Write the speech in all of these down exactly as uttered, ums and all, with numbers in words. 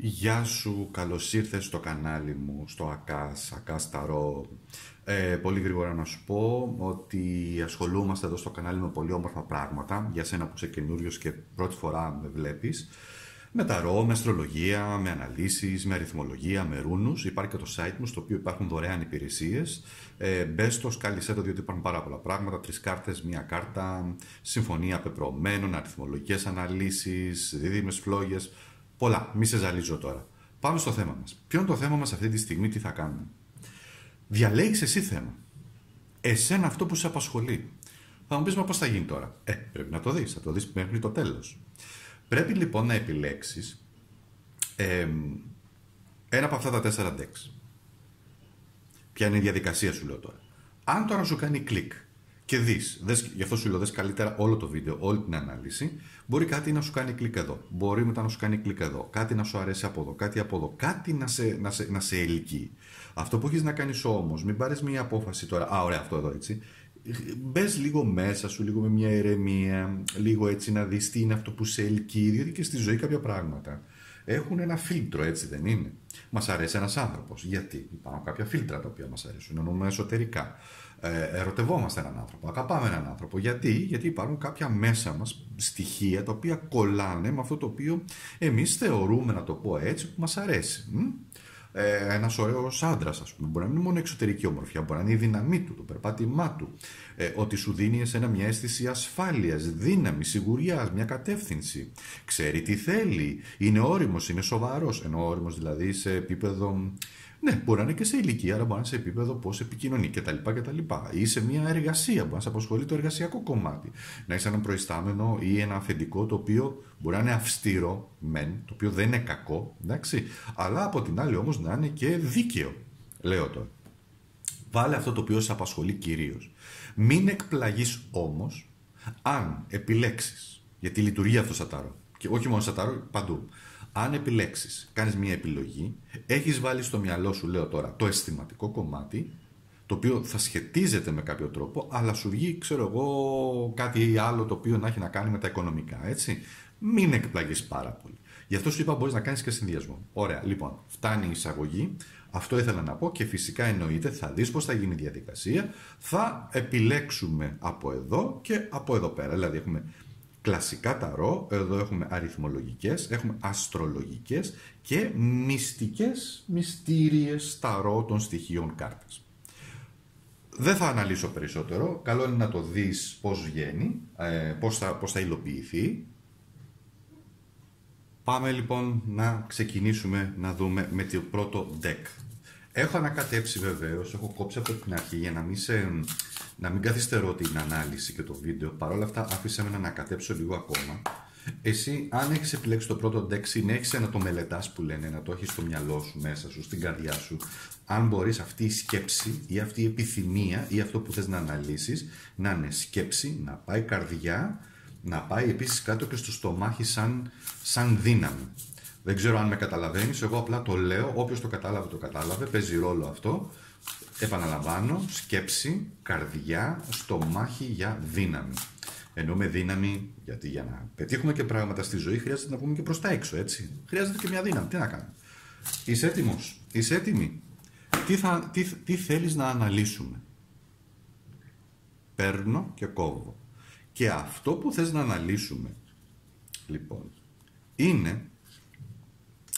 Γεια σου, καλώς ήρθες στο κανάλι μου, στο ΑΚΑΣ, ΑΚΑΣ ΤΑΡΩ. Ε, πολύ γρήγορα να σου πω ότι ασχολούμαστε εδώ στο κανάλι με πολύ όμορφα πράγματα, για σένα που είσαι καινούριος και πρώτη φορά με βλέπεις, με ταρό, με αστρολογία, με αναλύσεις, με αριθμολογία, με ρούνους. Υπάρχει και το site μου, στο οποίο υπάρχουν δωρεάν υπηρεσίες. Ε, μπες το, σκάλισέ το, διότι υπάρχουν πάρα πολλά πράγματα. Τρεις κάρτες, μία κάρτα, συμφωνία πεπρωμένων, αριθμολογικές αναλύσεις, δίδυμες φλόγες. Πολλά, μη σε ζαλίζω τώρα. Πάμε στο θέμα μας. Ποιο είναι το θέμα μας αυτή τη στιγμή, τι θα κάνουμε? Διαλέγεις εσύ θέμα. Εσένα αυτό που σε απασχολεί. Θα μου πεις, μα πώς θα γίνει τώρα? Ε, πρέπει να το δεις, θα το δεις μέχρι το τέλος. Πρέπει λοιπόν να επιλέξεις ε, ένα από αυτά τα τέσσερα decks. Ποια είναι η διαδικασία, σου λέω τώρα. Αν τώρα σου κάνει κλικ και δεις, δες, γι' αυτό σου λέω, δες καλύτερα όλο το βίντεο, όλη την ανάλυση, μπορεί κάτι να σου κάνει κλικ εδώ, μπορεί μετά να σου κάνει κλικ εδώ, κάτι να σου αρέσει από εδώ, κάτι από εδώ, κάτι να σε, να σε, να σε ελκύει. Αυτό που έχεις να κάνεις όμως, μην πάρεις μια απόφαση τώρα, α, ωραία αυτό εδώ έτσι, μπες λίγο μέσα σου, λίγο με μια ηρεμία, λίγο έτσι να δεις τι είναι αυτό που σε ελκύει, διότι και στη ζωή κάποια πράγματα έχουν ένα φίλτρο, έτσι δεν είναι? Μας αρέσει ένας άνθρωπος. Γιατί? Υπάρχουν κάποια φίλτρα τα οποία μας αρέσουν, εννοούμε εσωτερικά. Ε, ερωτευόμαστε έναν άνθρωπο, αγαπάμε έναν άνθρωπο. Γιατί? Γιατί υπάρχουν κάποια μέσα μας στοιχεία τα οποία κολλάνε με αυτό το οποίο εμείς θεωρούμε, να το πω έτσι, που μας αρέσει. Ε, ένας ωραίος άντρας, ας πούμε, μπορεί να μην είναι μόνο εξωτερική ομορφιά, μπορεί να είναι η δύναμή του, το περπάτημά του, ε, ότι σου δίνει εσένα μια αίσθηση ασφάλειας, δύναμη, σιγουριάς, μια κατεύθυνση. Ξέρει τι θέλει, είναι όριμος, είναι σοβαρός. Ενώ όριμος δηλαδή σε επίπεδο. Ναι, μπορεί να είναι και σε ηλικία, αλλά μπορεί να είναι σε επίπεδο πώς επικοινωνεί κτλ. Ή σε μια εργασία, μπορεί να σε απασχολεί το εργασιακό κομμάτι. Να είσαι έναν προϊστάμενο ή ένα αφεντικό το οποίο μπορεί να είναι αυστηρό, μεν, το οποίο δεν είναι κακό, εντάξει, αλλά από την άλλη όμως να είναι και δίκαιο, λέω τώρα. Βάλε αυτό το οποίο σε απασχολεί κυρίως. Μην εκπλαγείς όμως αν επιλέξεις, γιατί λειτουργεί αυτό σαν τάρο, και όχι μόνο σαν τάρο, παντού. Αν επιλέξεις, κάνεις μια επιλογή, έχεις βάλει στο μυαλό σου, λέω τώρα, το αισθηματικό κομμάτι, το οποίο θα σχετίζεται με κάποιο τρόπο, αλλά σου βγει, ξέρω εγώ, κάτι άλλο το οποίο να έχει να κάνει με τα οικονομικά, έτσι. Μην εκπλαγείς πάρα πολύ. Γι' αυτό σου είπα, μπορείς να κάνεις και συνδυασμό. Ωραία, λοιπόν, φτάνει η εισαγωγή. Αυτό ήθελα να πω και φυσικά εννοείται, θα δεις πώς θα γίνει η διαδικασία. Θα επιλέξουμε από εδώ και από εδώ πέρα. Δηλαδή, έχουμε κλασικά ταρό, εδώ έχουμε αριθμολογικές, έχουμε αστρολογικές και μυστικές, μυστήριες ταρό των στοιχείων κάρτας. Δεν θα αναλύσω περισσότερο, καλό είναι να το δεις πώς βγαίνει, πώς θα, πώς θα υλοποιηθεί. Πάμε λοιπόν να ξεκινήσουμε να δούμε με το πρώτο deck. Έχω ανακατέψει βεβαίως, έχω κόψει από την αρχή για να μην σε... Να μην καθυστερώ την ανάλυση και το βίντεο, παρόλα αυτά άφησέ με να ανακατέψω λίγο ακόμα. Εσύ, αν έχεις επιλέξει το πρώτο deck, συνέχισε να το μελετάς, που λένε, να το έχεις στο μυαλό σου, μέσα σου, στην καρδιά σου. Αν μπορείς, αυτή η σκέψη ή αυτή η επιθυμία ή αυτό που θες να αναλύσεις, να είναι σκέψη, να πάει καρδιά, να πάει επίσης κάτω και στο στομάχι σαν, σαν δύναμη. Δεν ξέρω αν με καταλαβαίνεις, εγώ απλά το λέω, όποιος το κατάλαβε, το κατάλαβε, παίζει ρόλο αυτό. Επαναλαμβάνω, σκέψη, καρδιά, στομάχι για δύναμη. Εννοούμε δύναμη, γιατί για να πετύχουμε και πράγματα στη ζωή χρειάζεται να βγούμε και προς τα έξω, έτσι. Χρειάζεται και μια δύναμη, τι να κάνουμε. Είσαι έτοιμος, είσαι έτοιμη. Τι, θα, τι, τι θέλεις να αναλύσουμε? Παίρνω και κόβω. Και αυτό που θες να αναλύσουμε, λοιπόν, είναι...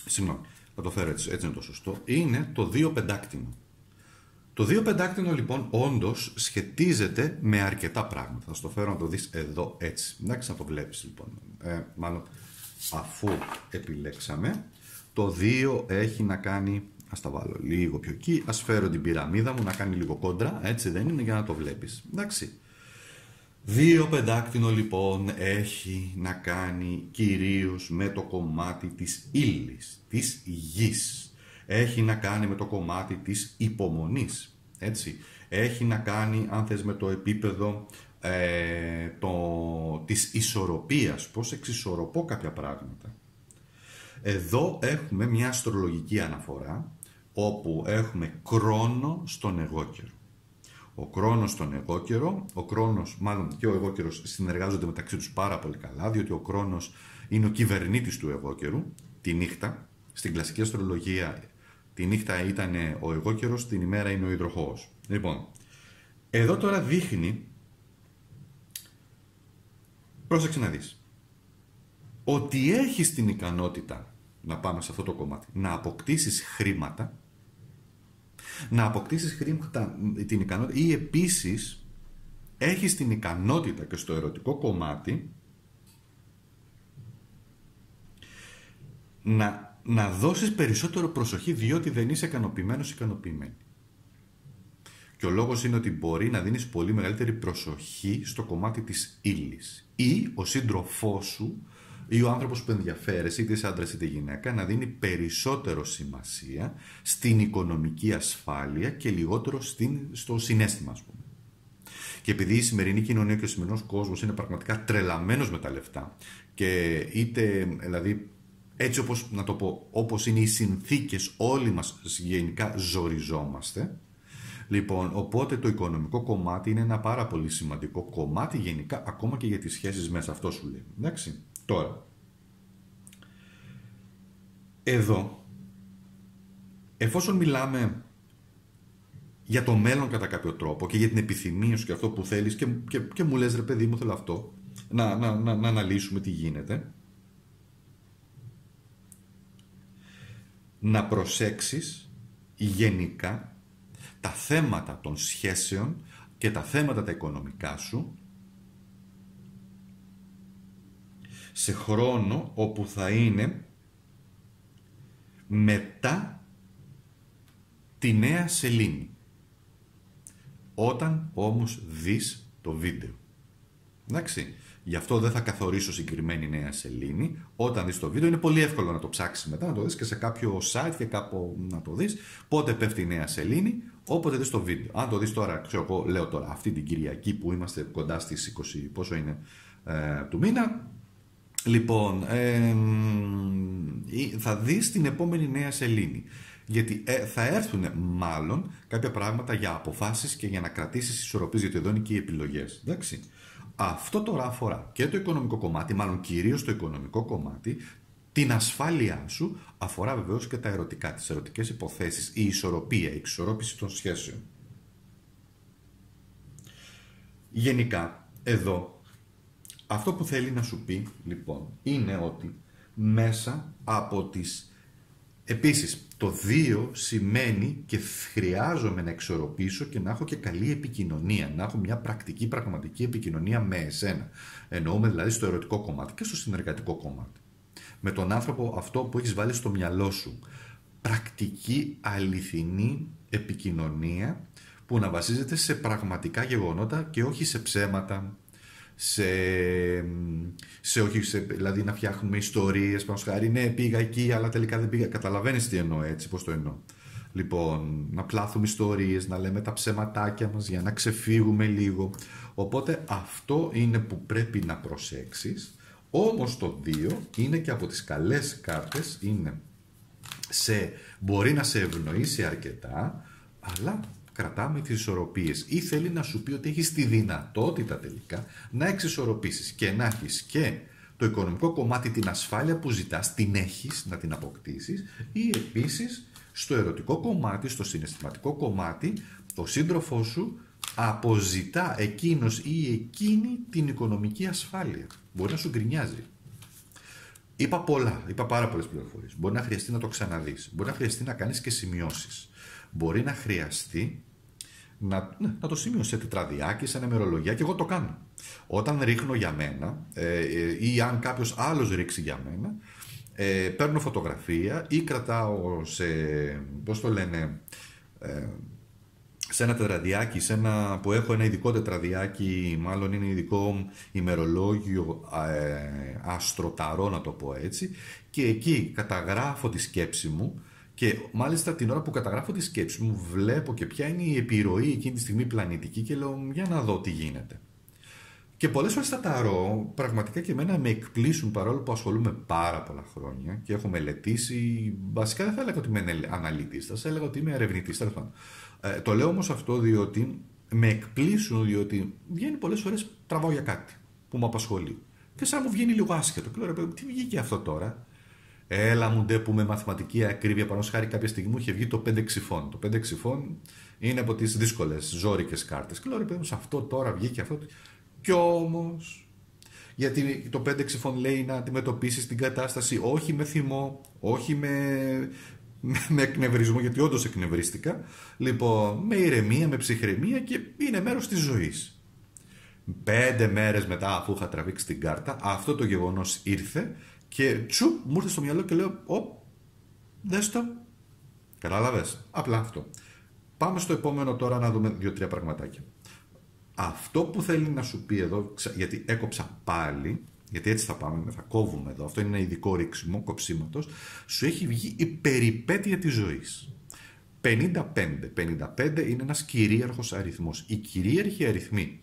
Συγγνώμη, θα το φέρω έτσι, έτσι είναι το σωστό. Είναι το δύο πεντάκτηνο. Το δύο πεντάκτηνο λοιπόν όντως σχετίζεται με αρκετά πράγματα. Θα στο φέρω να το δεις εδώ έτσι. Εντάξει, να το βλέπεις λοιπόν. Ε, μάλλον αφού επιλέξαμε, το δύο έχει να κάνει, ας τα βάλω λίγο πιο εκεί, ας φέρω την πυραμίδα μου να κάνει λίγο κόντρα, έτσι δεν είναι, για να το βλέπεις. Εντάξει. Δύο πεντάκτηνο λοιπόν έχει να κάνει κυρίως με το κομμάτι της ύλης, της γης. Έχει να κάνει με το κομμάτι της υπομονής, έτσι. Έχει να κάνει, αν θες, με το επίπεδο ε, το, της ισορροπίας, πώς εξισορροπώ κάποια πράγματα. Εδώ έχουμε μια αστρολογική αναφορά, όπου έχουμε κρόνο στον εγώκερο. Ο κρόνος στον εγώκερο, ο κρόνος, μάλλον και ο εγώκερος συνεργάζονται μεταξύ τους πάρα πολύ καλά, διότι ο κρόνος είναι ο κυβερνήτης του εγώκερου, τη νύχτα, στην κλασική αστρολογία τη νύχτα ήταν ο εγώκερος, την ημέρα είναι ο υδροχόος. Λοιπόν, εδώ τώρα δείχνει, πρόσεξε να δεις, ότι έχεις την ικανότητα, να πάμε σε αυτό το κομμάτι, να αποκτήσεις χρήματα, να αποκτήσεις χρήματα, την ικανότητα, ή επίσης έχεις την ικανότητα και στο ερωτικό κομμάτι να, να δώσεις περισσότερο προσοχή, διότι δεν είσαι ικανοποιημένος, ικανοποιημένη. Και ο λόγος είναι ότι μπορεί να δίνεις πολύ μεγαλύτερη προσοχή στο κομμάτι της ύλης. Ή ο σύντροφός σου ή ο άνθρωπος που ενδιαφέρεσαι, είτε είσαι άντρας είτε γυναίκα, να δίνει περισσότερο σημασία στην οικονομική ασφάλεια και λιγότερο στην, στο συναίσθημα, ας πούμε. Και επειδή η σημερινή κοινωνία και ο σημερινός κόσμος είναι πραγματικά τρελαμένος με τα λεφτά και είτε, δηλαδή, έτσι όπως, να το πω, όπως είναι οι συνθήκες, όλοι μας γενικά ζοριζόμαστε. Λοιπόν, οπότε το οικονομικό κομμάτι είναι ένα πάρα πολύ σημαντικό κομμάτι γενικά, ακόμα και για τις σχέσεις μέσα. Αυτό σου λέει. Εντάξει. Τώρα, εδώ, εφόσον μιλάμε για το μέλλον κατά κάποιο τρόπο και για την επιθυμία σου και αυτό που θέλεις και, και, και μου λες, ρε παιδί μου, θέλω αυτό, να, να, να, να αναλύσουμε τι γίνεται, να προσέξεις γενικά τα θέματα των σχέσεων και τα θέματα τα οικονομικά σου σε χρόνο όπου θα είναι μετά τη νέα σελήνη. Όταν όμως δεις το βίντεο. Εντάξει. Γι' αυτό δεν θα καθορίσω συγκεκριμένη νέα σελήνη. Όταν δεις το βίντεο είναι πολύ εύκολο να το ψάξεις μετά, να το δεις και σε κάποιο site και κάπου να το δεις. Πότε πέφτει η νέα σελήνη, όποτε δεις το βίντεο. Αν το δεις τώρα, ξέρω εγώ, λέω τώρα, αυτή την Κυριακή που είμαστε κοντά στις είκοσι, πόσο είναι, ε, του μήνα. Λοιπόν, ε, θα δεις την επόμενη νέα σελήνη. Γιατί ε, θα έρθουν μάλλον κάποια πράγματα για αποφάσεις και για να κρατήσεις ισορροπίες, γιατί εδώ είναι και οι επιλογές. Εντάξει. Αυτό τώρα αφορά και το οικονομικό κομμάτι, μάλλον κυρίως το οικονομικό κομμάτι, την ασφάλειά σου, αφορά βεβαίως και τα ερωτικά, τις ερωτικές υποθέσεις, η ισορροπία, η εξισορρόπηση των σχέσεων. Γενικά, εδώ, αυτό που θέλει να σου πει, λοιπόν, είναι ότι μέσα από τις... Επίσης, το δύο σημαίνει και χρειάζομαι να εξορροπήσω και να έχω και καλή επικοινωνία, να έχω μια πρακτική, πραγματική επικοινωνία με εσένα. Εννοούμε δηλαδή στο ερωτικό κομμάτι και στο συνεργατικό κομμάτι. Με τον άνθρωπο αυτό που έχεις βάλει στο μυαλό σου. Πρακτική, αληθινή επικοινωνία που να βασίζεται σε πραγματικά γεγονότα και όχι σε ψέματα. Σε, σε, όχι, σε, δηλαδή να φτιάχνουμε ιστορίες πάνω σχάρι, ναι πήγα εκεί αλλά τελικά δεν πήγα, καταλαβαίνεις τι εννοώ, έτσι πως το εννοώ. Λοιπόν, να πλάθουμε ιστορίες, να λέμε τα ψεματάκια μας για να ξεφύγουμε λίγο. Οπότε αυτό είναι που πρέπει να προσέξεις. Όμως το δύο είναι και από τις καλές κάρτες, είναι σε, μπορεί να σε ευνοήσει αρκετά, αλλά κρατάμε τις ισορροπίες ή θέλει να σου πει ότι έχεις τη δυνατότητα τελικά να εξισορροπήσεις και να έχεις και το οικονομικό κομμάτι, την ασφάλεια που ζητάς, την έχεις να την αποκτήσεις, ή επίσης στο ερωτικό κομμάτι, στο συναισθηματικό κομμάτι, ο σύντροφός σου αποζητά εκείνος ή εκείνη την οικονομική ασφάλεια. Μπορεί να σου γκρινιάζει. Είπα πολλά, είπα πάρα πολλές πληροφορίες. Μπορεί να χρειαστεί να το ξαναδείς, μπορεί να χρειαστεί να κάνεις και σημειώσεις. Μπορεί να χρειαστεί να, ναι, να το σημειώσω σε τετραδιάκι, σε ημερολογία, και εγώ το κάνω. Όταν ρίχνω για μένα ε, ε, ή αν κάποιος άλλος ρίξει για μένα, ε, παίρνω φωτογραφία ή κρατάω σε, πώς το λένε, ε, σε ένα τετραδιάκι, σε ένα, που έχω ένα ειδικό τετραδιάκι, μάλλον είναι ειδικό ημερολόγιο ε, αστροταρό, να το πω έτσι, και εκεί καταγράφω τη σκέψη μου. Και μάλιστα την ώρα που καταγράφω τη σκέψη μου, βλέπω και ποια είναι η επιρροή εκείνη τη στιγμή πλανητική και λέω για να δω τι γίνεται. Και πολλές φορές τα ταρώ, πραγματικά και εμένα με εκπλήσουν, παρόλο που ασχολούμαι πάρα πολλά χρόνια και έχω μελετήσει, βασικά δεν θα έλεγα ότι είμαι αναλυτής, θα έλεγα ότι είμαι ερευνητής. Ε, το λέω όμως αυτό διότι με εκπλήσουν, διότι βγαίνει πολλές φορές, τραβάω για κάτι που με απασχολεί. Και σαν μου βγαίνει λίγο άσχετο, και λέω, τι βγήκε αυτό τώρα. Έλα μου ντε που με μαθηματική ακρίβεια, πάνω χάρη κάποια στιγμή μου είχε βγει το πέντε ξυφών. Το πέντε ξυφών είναι από τις δύσκολες ζώρικες κάρτες. Και λέω, ρε παιδί μου, σε αυτό τώρα βγήκε αυτό. Κι όμως, γιατί το πέντε ξυφών λέει να αντιμετωπίσεις την κατάσταση όχι με θυμό, όχι με, με εκνευρισμό, γιατί όντως εκνευρίστηκα. Λοιπόν, με ηρεμία, με ψυχραιμία και είναι μέρος της ζωής. Πέντε μέρες μετά, αφού είχα τραβήξει την κάρτα, αυτό το γεγονός ήρθε. Και τσου, μου ήρθε στο μυαλό και λέω, ω, δες το. Καταλάβες, απλά αυτό. Πάμε στο επόμενο τώρα να δούμε δύο-τρία πραγματάκια. Αυτό που θέλει να σου πει εδώ, γιατί έκοψα πάλι, γιατί έτσι θα πάμε, θα κόβουμε εδώ, αυτό είναι ένα ειδικό ρίξιμο κοψίματος, σου έχει βγει η περιπέτεια της ζωής. πενήντα πέντε. πενήντα πέντε είναι ένας κυρίαρχος αριθμός. Οι κυρίαρχοι αριθμοί,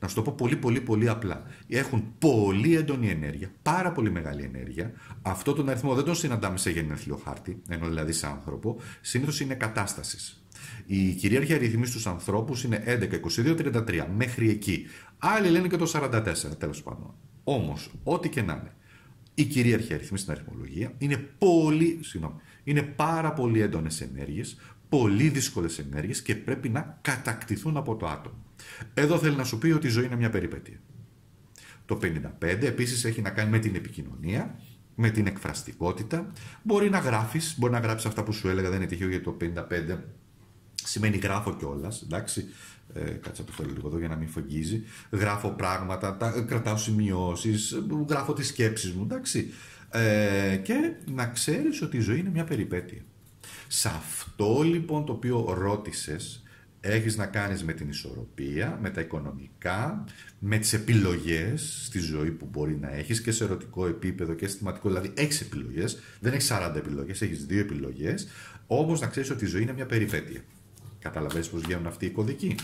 να σου το πω πολύ πολύ πολύ απλά, έχουν πολύ έντονη ενέργεια, πάρα πολύ μεγάλη ενέργεια. Αυτό τον αριθμό δεν τον συναντάμε σε γενέθλιο χάρτη, ενώ δηλαδή σε άνθρωπο, συνήθως είναι κατάστασης. Οι κυρίαρχοι αριθμοί στους ανθρώπους είναι έντεκα, είκοσι δύο, τριάντα τρία, μέχρι εκεί. Άλλοι λένε και το σαράντα τέσσερα, τέλος πάντων. Όμως, ό,τι και να είναι, οι κυρίαρχοι αριθμοί στην αριθμολογία είναι, πολύ, συγγνώμη, είναι πάρα πολύ έντονες ενέργειες, πολύ δύσκολες ενέργειες και πρέπει να κατακτηθούν από το άτομο. Εδώ θέλει να σου πει ότι η ζωή είναι μια περιπέτεια. Το πενήντα πέντε επίσης έχει να κάνει με την επικοινωνία, με την εκφραστικότητα. Μπορεί να γράφεις, μπορεί να γράψεις αυτά που σου έλεγα, δεν είναι τυχαίο γιατί το πενήντα πέντε σημαίνει γράφω κιόλας, εντάξει. Ε, κάτσε να το φέρω λίγο εδώ για να μην φογγίζει. Γράφω πράγματα, τα, κρατάω σημειώσεις, γράφω τις σκέψεις μου, εντάξει. Ε, και να ξέρεις ότι η ζωή είναι μια περιπέτεια. Σε αυτό λοιπόν το οποίο ρώτησες, έχεις να κάνεις με την ισορροπία, με τα οικονομικά, με τις επιλογές στη ζωή που μπορεί να έχεις και σε ερωτικό επίπεδο και αισθηματικό. Δηλαδή έχεις επιλογές, δεν έχεις σαράντα επιλογές, έχεις δύο επιλογές. Όμως να ξέρεις ότι η ζωή είναι μια περιπέτεια. Καταλαβαίνεις πώς βγαίνουν αυτοί οι κωδικοί.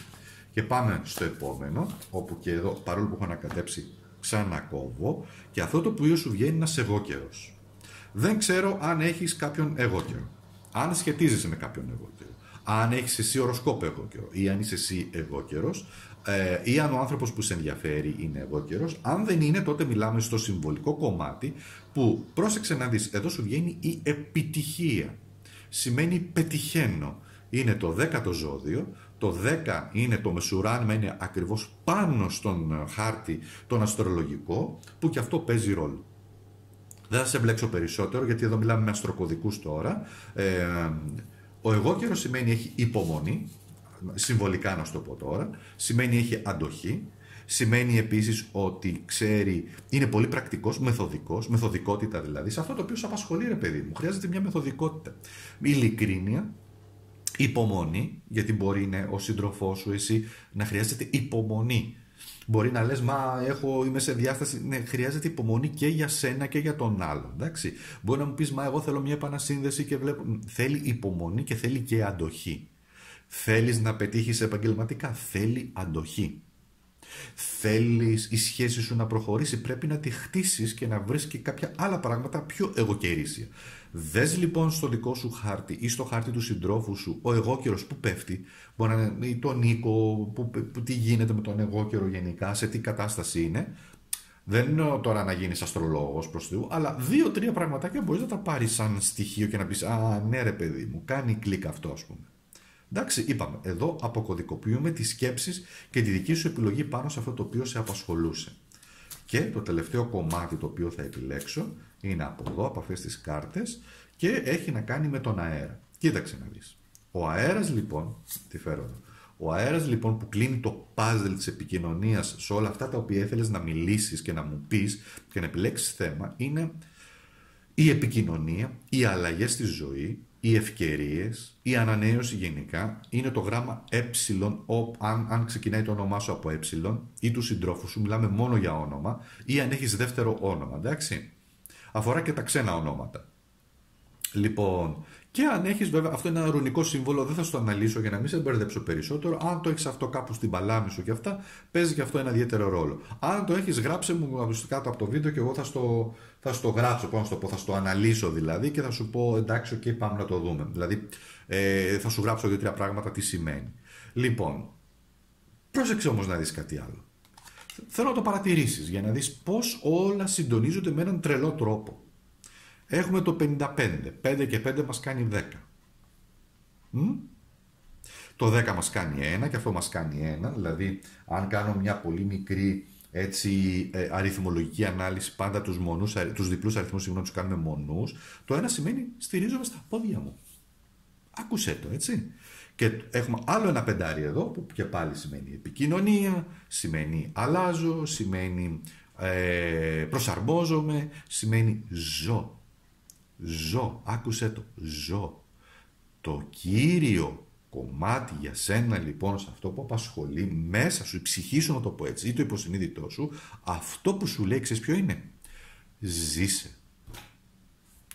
Και πάμε στο επόμενο, όπου και εδώ παρόλο που έχω ανακατέψει ξανακόβω. Και αυτό το οποίο σου βγαίνει είναι ένας εγώκερος. Δεν ξέρω αν έχεις κάποιον εγώκερο. Αν σχετίζεσαι με κάποιον εγώκερο. Αν έχεις εσύ οροσκόπο εγώκερο ή αν είσαι εσύ εγώκερος ε, ή αν ο άνθρωπος που σε ενδιαφέρει είναι εγώκερος. Αν δεν είναι, τότε μιλάμε στο συμβολικό κομμάτι που πρόσεξε να δεις. Εδώ σου βγαίνει η επιτυχία. Σημαίνει πετυχαίνω. Είναι το δέκατο ζώδιο. Το δέκα είναι το μεσουράνημα, είναι ακριβώς πάνω στον χάρτη τον αστρολογικό που και αυτό παίζει ρόλο. Δεν θα σε μπλέξω περισσότερο γιατί εδώ μιλάμε με αστροκωδικούς τώρα. Ε, Ο εγώκερος σημαίνει έχει υπομονή, συμβολικά να σου το πω τώρα, σημαίνει έχει αντοχή, σημαίνει επίσης ότι ξέρει, είναι πολύ πρακτικός, μεθοδικός, μεθοδικότητα δηλαδή, σε αυτό το οποίο σε απασχολεί ρε παιδί μου, χρειάζεται μια μεθοδικότητα, ειλικρίνεια, υπομονή, γιατί μπορεί είναι ο σύντροφός σου εσύ να χρειάζεται υπομονή. Μπορεί να λες, μα έχω, είμαι σε διάσταση. Ναι, χρειάζεται υπομονή και για σένα και για τον άλλον. Εντάξει. Μπορεί να μου πεις, μα εγώ θέλω μια επανασύνδεση και βλέπω. Θέλει υπομονή και θέλει και αντοχή. Θέλεις να πετύχεις επαγγελματικά. Θέλει αντοχή. Θέλεις η σχέση σου να προχωρήσει. Πρέπει να τη χτίσεις και να βρεις και κάποια άλλα πράγματα πιο εγωκερίσια. Δες λοιπόν στο δικό σου χάρτη ή στο χάρτη του συντρόφου σου ο εγώκερος που πέφτει, μπορεί να είναι, ή τον οίκο, που, που, τι γίνεται με τον εγώκερο γενικά, σε τι κατάσταση είναι. Δεν εννοώ τώρα να γίνεις αστρολόγος προς Θεού, αλλά δύο-τρία πραγματάκια μπορείς να τα πάρεις σαν στοιχείο και να πεις «Α, ναι ρε παιδί μου, κάνει κλικ αυτό ας πούμε». Εντάξει, είπαμε, εδώ αποκωδικοποιούμε τις σκέψεις και τη δική σου επιλογή πάνω σε αυτό το οποίο σε απασχολούσε. Και το τελευταίο κομμάτι το οποίο θα επιλέξω είναι από εδώ, από αυτές τις κάρτες και έχει να κάνει με τον αέρα. Κοίταξε να δεις. Ο αέρας λοιπόν, τι φέρω εδώ, ο αέρας λοιπόν που κλείνει το puzzle της επικοινωνίας σε όλα αυτά τα οποία ήθελες να μιλήσεις και να μου πεις και να επιλέξεις θέμα είναι η επικοινωνία, οι αλλαγές στη ζωή, οι ευκαιρίες, η ανανέωση γενικά, είναι το γράμμα ε, ο, αν, αν ξεκινάει το όνομά σου από ε ή του συντρόφου σου, μιλάμε μόνο για όνομα ή αν έχεις δεύτερο όνομα, εντάξει. Αφορά και τα ξένα ονόματα. Λοιπόν, και αν έχεις βέβαια, αυτό είναι ένα ρουνικό σύμβολο, δεν θα σου το αναλύσω για να μην σε μπερδέψω περισσότερο, αν το έχεις αυτό κάπου στην Παλάμησο και αυτά, παίζει και αυτό ένα ιδιαίτερο ρόλο. Αν το έχεις γράψε μου κάτω από το βίντεο και εγώ θα στο, θα στο γράψω, πώς να σου το πω, θα στο αναλύσω δηλαδή και θα σου πω εντάξει και okay, πάμε να το δούμε. Δηλαδή ε, θα σου γράψω δύο-τρία πράγματα τι σημαίνει. Λοιπόν, πρόσεξε όμως να δεις κάτι άλλο. Θέλω να το παρατηρήσεις για να δεις πώς όλα συντονίζονται με έναν τρελό τρόπο. Έχουμε το πενήντα πέντε. πέντε και πέντε μας κάνει δέκα. Μ? Το δέκα μας κάνει ένα και αυτό μας κάνει ένα. Δηλαδή, αν κάνω μια πολύ μικρή έτσι, ε, αριθμολογική ανάλυση, πάντα τους, μονούς, τους διπλούς αριθμούς, συγγνώμη, τους κάνουμε μονούς, το ένα σημαίνει στηρίζομαι στα πόδια μου. Ακούσέ το, έτσι. Και έχουμε άλλο ένα πεντάρι εδώ, που και πάλι σημαίνει επικοινωνία, σημαίνει αλλάζω, σημαίνει ε, προσαρμόζομαι, σημαίνει ζω. Ζω, άκουσέ το, ζω. Το κύριο κομμάτι για σένα, λοιπόν, σε αυτό που απασχολεί μέσα σου, η ψυχή σου, να το πω έτσι, ή το υποσυνείδητό σου, αυτό που σου λέει, ξέρεις ποιο είναι? Ζήσε.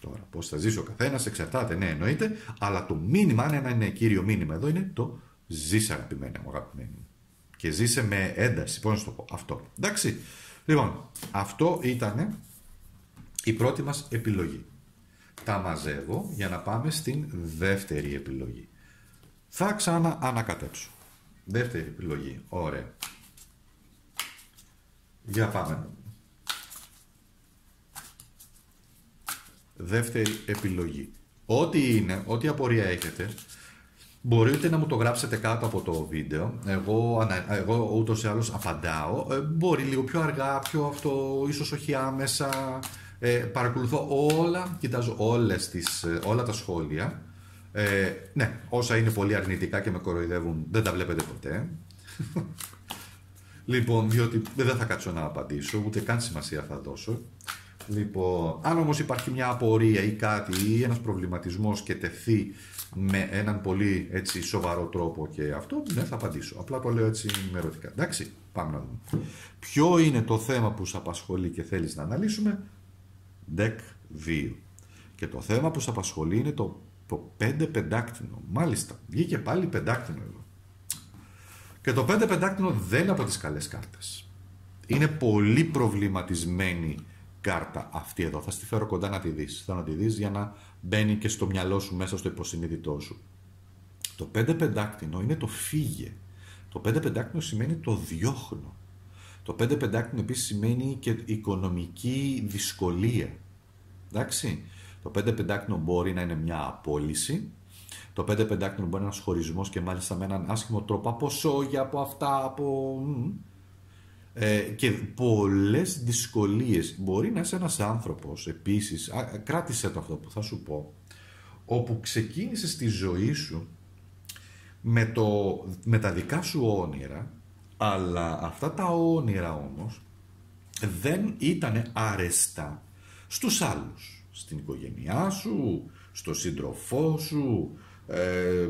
Τώρα, πώς θα ζήσει ο καθένας, εξαρτάται, ναι, εννοείται, αλλά το μήνυμα, αν ένα είναι κύριο μήνυμα εδώ, είναι το ζήσε, αγαπημένη μου, αγαπημένη μου. Και ζήσε με ένταση, πώς να το πω, αυτό. Εντάξει. Λοιπόν, αυτό ήταν η πρώτη μας επιλογή. Τα μαζεύω για να πάμε στην δεύτερη επιλογή. Θα ξανά ανακατέψω. Δεύτερη επιλογή. Ωραία. Για πάμε. Δεύτερη επιλογή. Ό,τι είναι, ό,τι απορία έχετε, μπορείτε να μου το γράψετε κάτω από το βίντεο. Εγώ, εγώ ούτως ή άλλως απαντάω. Ε, μπορεί λίγο πιο αργά, πιο αυτό, ίσως όχι άμεσα. Ε, παρακολουθώ όλα, κοιτάζω όλες τις, όλα τα σχόλια. Ε, ναι, όσα είναι πολύ αρνητικά και με κοροϊδεύουν δεν τα βλέπετε ποτέ. Λοιπόν, διότι δεν θα κάτσω να απαντήσω, ούτε καν σημασία θα δώσω. Λοιπόν, αν όμως υπάρχει μια απορία ή κάτι ή ένας προβληματισμός και τεθεί με έναν πολύ έτσι, σοβαρό τρόπο και αυτό, δεν θα απαντήσω. Απλά το λέω έτσι ημερωτικά. Εντάξει, πάμε να δούμε. Ποιο είναι το θέμα που σε απασχολεί και θέλεις να αναλύσουμε? Deck δύο. Και το θέμα που σε απασχολεί είναι το Το πέντε πεντάκτηνο. Μάλιστα, βγήκε πάλι πεντάκτηνο εδώ. Και το πέντε πεντάκτηνο δεν είναι από τις καλές κάρτες. Είναι πολύ προβληματισμένη κάρτα αυτή εδώ. Θα στη φέρω κοντά να τη δεις. Θα να τη δεις για να μπαίνει και στο μυαλό σου, μέσα στο υποσυνείδητό σου. Το πέντε πεντάκτηνο είναι το φύγε. Το πέντε πεντάκτηνο σημαίνει το διώχνω. Το πέντε πεντάκτηνο επίσης σημαίνει και οικονομική δυσκολία. Εντάξει. Το πέντε πεντάκτηνο μπορεί να είναι μια απόλυση. Το πέντε πεντάκτηνο μπορεί να είναι ένα χωρισμό και μάλιστα με έναν άσχημο τρόπο από σόγια, από αυτά, από. Ε, και πολλές δυσκολίες. Μπορεί να είσαι ένας άνθρωπος επίσης, α, κράτησε το αυτό που θα σου πω, όπου ξεκίνησες τη ζωή σου με, το, με τα δικά σου όνειρα, αλλά αυτά τα όνειρα όμως δεν ήταν αρεστά στους άλλους. Στην οικογένειά σου, στο σύντροφό σου, ε,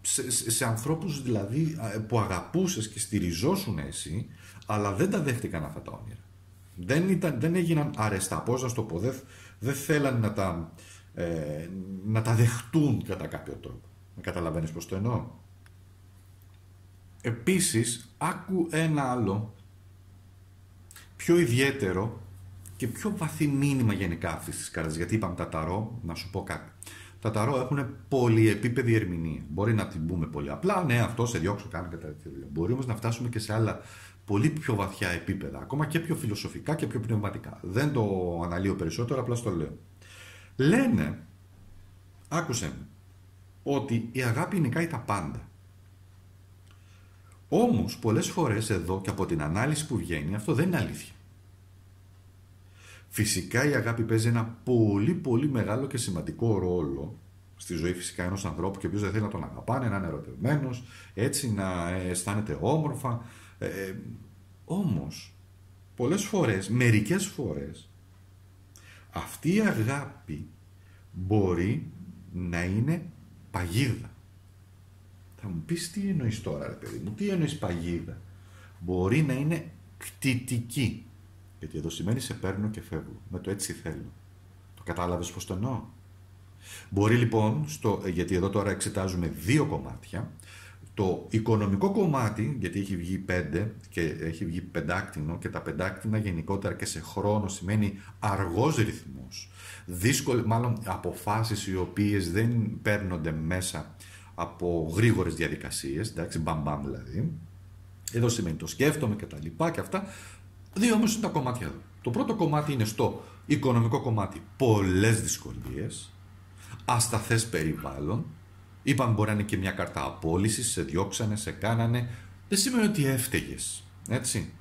σε, σε, σε ανθρώπους δηλαδή που αγαπούσες και στηριζόσουν εσύ, αλλά δεν τα δέχτηκαν αυτά τα όνειρα. Δεν, ήταν, δεν έγιναν αρεστά, πώς να το πω, δεν, δεν θέλαν να τα, ε, να τα δεχτούν κατά κάποιο τρόπο. Με καταλαβαίνεις πώς το εννοώ? Επίσης, άκου ένα άλλο, πιο ιδιαίτερο, και πιο βαθύ μήνυμα γενικά αυτής της κάρτας. Γιατί είπαμε τα ταρό, να σου πω κάτι. Τα ταρό έχουν πολυεπίπεδη ερμηνεία. Μπορεί να την πούμε πολύ απλά, ναι, αυτό σε διώξω, κάνω κατά τη δουλειά. Μπορεί όμως να φτάσουμε και σε άλλα πολύ πιο βαθιά επίπεδα, ακόμα και πιο φιλοσοφικά και πιο πνευματικά. Δεν το αναλύω περισσότερο, απλά στο λέω. Λένε, άκουσε με, ότι η αγάπη νικάει τα πάντα. Όμως, πολλές φορές εδώ και από την ανάλυση που βγαίνει, αυτό δεν είναι αλήθεια. Φυσικά η αγάπη παίζει ένα πολύ πολύ μεγάλο και σημαντικό ρόλο στη ζωή φυσικά ενός ανθρώπου, και ο οποίος δεν θέλει να τον αγαπάνε, να είναι ερωτευμένος, έτσι να αισθάνεται όμορφα. Ε, όμως, πολλές φορές, μερικές φορές, αυτή η αγάπη μπορεί να είναι παγίδα. Θα μου πεις τι εννοείς τώρα ρε παιδί μου, τι εννοείς παγίδα? Μπορεί να είναι κτητική. Γιατί εδώ σημαίνει σε παίρνω και φεύγω. Με το έτσι θέλω. Το κατάλαβες πως το εννοώ? Μπορεί λοιπόν, στο, γιατί εδώ τώρα εξετάζουμε δύο κομμάτια. Το οικονομικό κομμάτι, γιατί έχει βγει πέντε και έχει βγει πεντάκτηνο, και τα πεντάκτηνα γενικότερα και σε χρόνο σημαίνει αργός ρυθμός. Δύσκολη, μάλλον αποφάσεις οι οποίες δεν παίρνονται μέσα από γρήγορες διαδικασίες. Εντάξει, μπαμ μπαμ δηλαδή. Εδώ σημαίνει το σκέφτομαι και τα λοιπά και αυτά. Δύο όμως είναι τα κομμάτια εδώ. Το πρώτο κομμάτι είναι στο οικονομικό κομμάτι, πολλές δυσκολίες, ασταθές περιβάλλον. Είπαμε μπορεί να είναι και μια κάρτα απόλυσης, σε διώξανε, σε κάνανε. Δεν σημαίνει ότι έφταιγες, έτσι.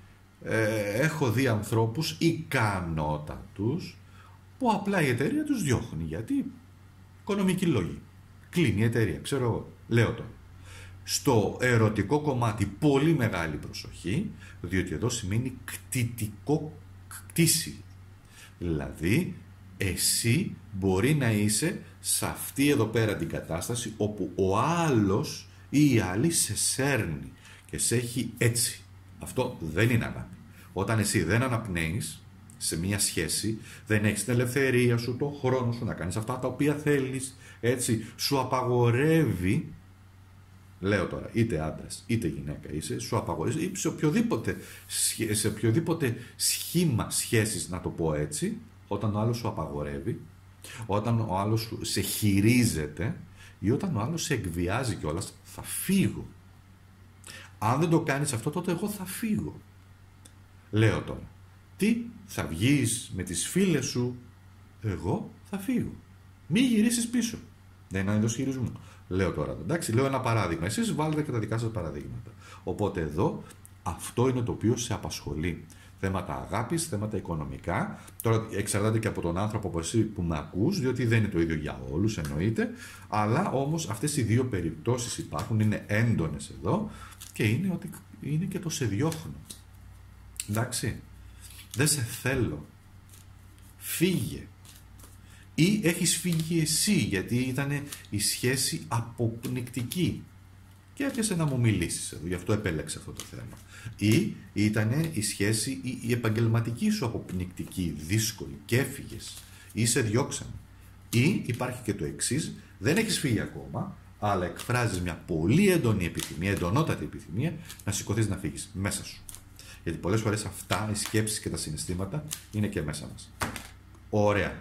Ε, έχω δει ανθρώπους ικανότατους που απλά η εταιρεία τους διώχνει γιατί οικονομικοί λόγοι. Κλείνει η εταιρεία, ξέρω εγώ, λέω τώρα. Στο ερωτικό κομμάτι πολύ μεγάλη προσοχή, διότι εδώ σημαίνει κτητικό κτήση. Δηλαδή, εσύ μπορεί να είσαι σε αυτή εδώ πέρα την κατάσταση όπου ο άλλος ή η άλλη σε σέρνει και σε έχει έτσι. Αυτό δεν είναι αγάπη. Όταν εσύ δεν αναπνέεις σε μια σχέση, δεν έχεις την ελευθερία σου, τον χρόνο σου να κάνεις αυτά τα οποία θέλεις, έτσι, σου απαγορεύει, λέω τώρα, είτε άντρας είτε γυναίκα είσαι, σου απαγορεύει ή σε οποιοδήποτε, σε οποιοδήποτε σχήμα σχέσης, να το πω έτσι, όταν ο άλλος σου απαγορεύει, όταν ο άλλος σε χειρίζεται ή όταν ο άλλος σε εκβιάζει κιόλας, θα φύγω. Αν δεν το κάνεις αυτό, τότε εγώ θα φύγω. Λέω τώρα. Τι, θα βγεις με τις φίλες σου? Εγώ θα φύγω. Μη γυρίσεις πίσω. Δεν είναι ένα χειρισμού. Λέω τώρα, εντάξει, λέω ένα παράδειγμα. Εσείς βάλετε και τα δικά σας παραδείγματα. Οπότε εδώ, αυτό είναι το οποίο σε απασχολεί. Θέματα αγάπης, θέματα οικονομικά. Τώρα εξαρτάται και από τον άνθρωπο που εσύ που με ακούς, διότι δεν είναι το ίδιο για όλους, εννοείται. Αλλά όμως αυτές οι δύο περιπτώσεις υπάρχουν, είναι έντονες εδώ και είναι ότι είναι και το σε διώχνω. Εντάξει. Δεν σε θέλω. Φύγε. Ή έχεις φύγει εσύ, γιατί ήταν η σχέση αποπνικτική. Και έπιασε να μου μιλήσεις εδώ, γι' αυτό επέλεξε αυτό το θέμα. Ή ήταν η σχέση, η, η επαγγελματική σου αποπνικτική, δύσκολη, και έφυγες, ή σε διώξαν. Ή υπάρχει και το εξής, δεν έχεις φύγει ακόμα, αλλά εκφράζεις μια πολύ έντονη επιθυμία, εντονότατη επιθυμία, να σηκωθείς να φύγεις μέσα σου. Γιατί πολλές φορές αυτά, οι σκέψεις και τα συναισθήματα, είναι και μέσα μας. Ωραία.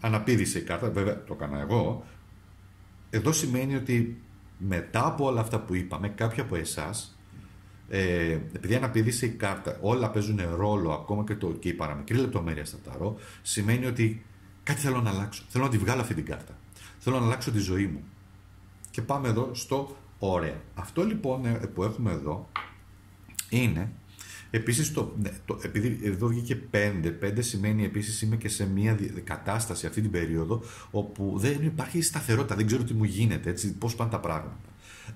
Αναπήδησε η κάρτα, βέβαια το έκανα εγώ. Εδώ σημαίνει ότι μετά από όλα αυτά που είπαμε, κάποιοι από εσάς, ε, επειδή αναπηδήσε η κάρτα, όλα παίζουν ρόλο, ακόμα και, το, και η παραμικρή λεπτομέρεια στα ταρό, σημαίνει ότι κάτι θέλω να αλλάξω. Θέλω να τη βγάλω αυτή την κάρτα. Θέλω να αλλάξω τη ζωή μου. Και πάμε εδώ στο ωραία. Αυτό λοιπόν που έχουμε εδώ είναι. Επίσης, το, το, επειδή εδώ βγήκε πέντε, πέντε σημαίνει επίσης είμαι και σε μια κατάσταση αυτή την περίοδο όπου δεν υπάρχει σταθερότητα, δεν ξέρω τι μου γίνεται, έτσι, πώς πάνε τα πράγματα.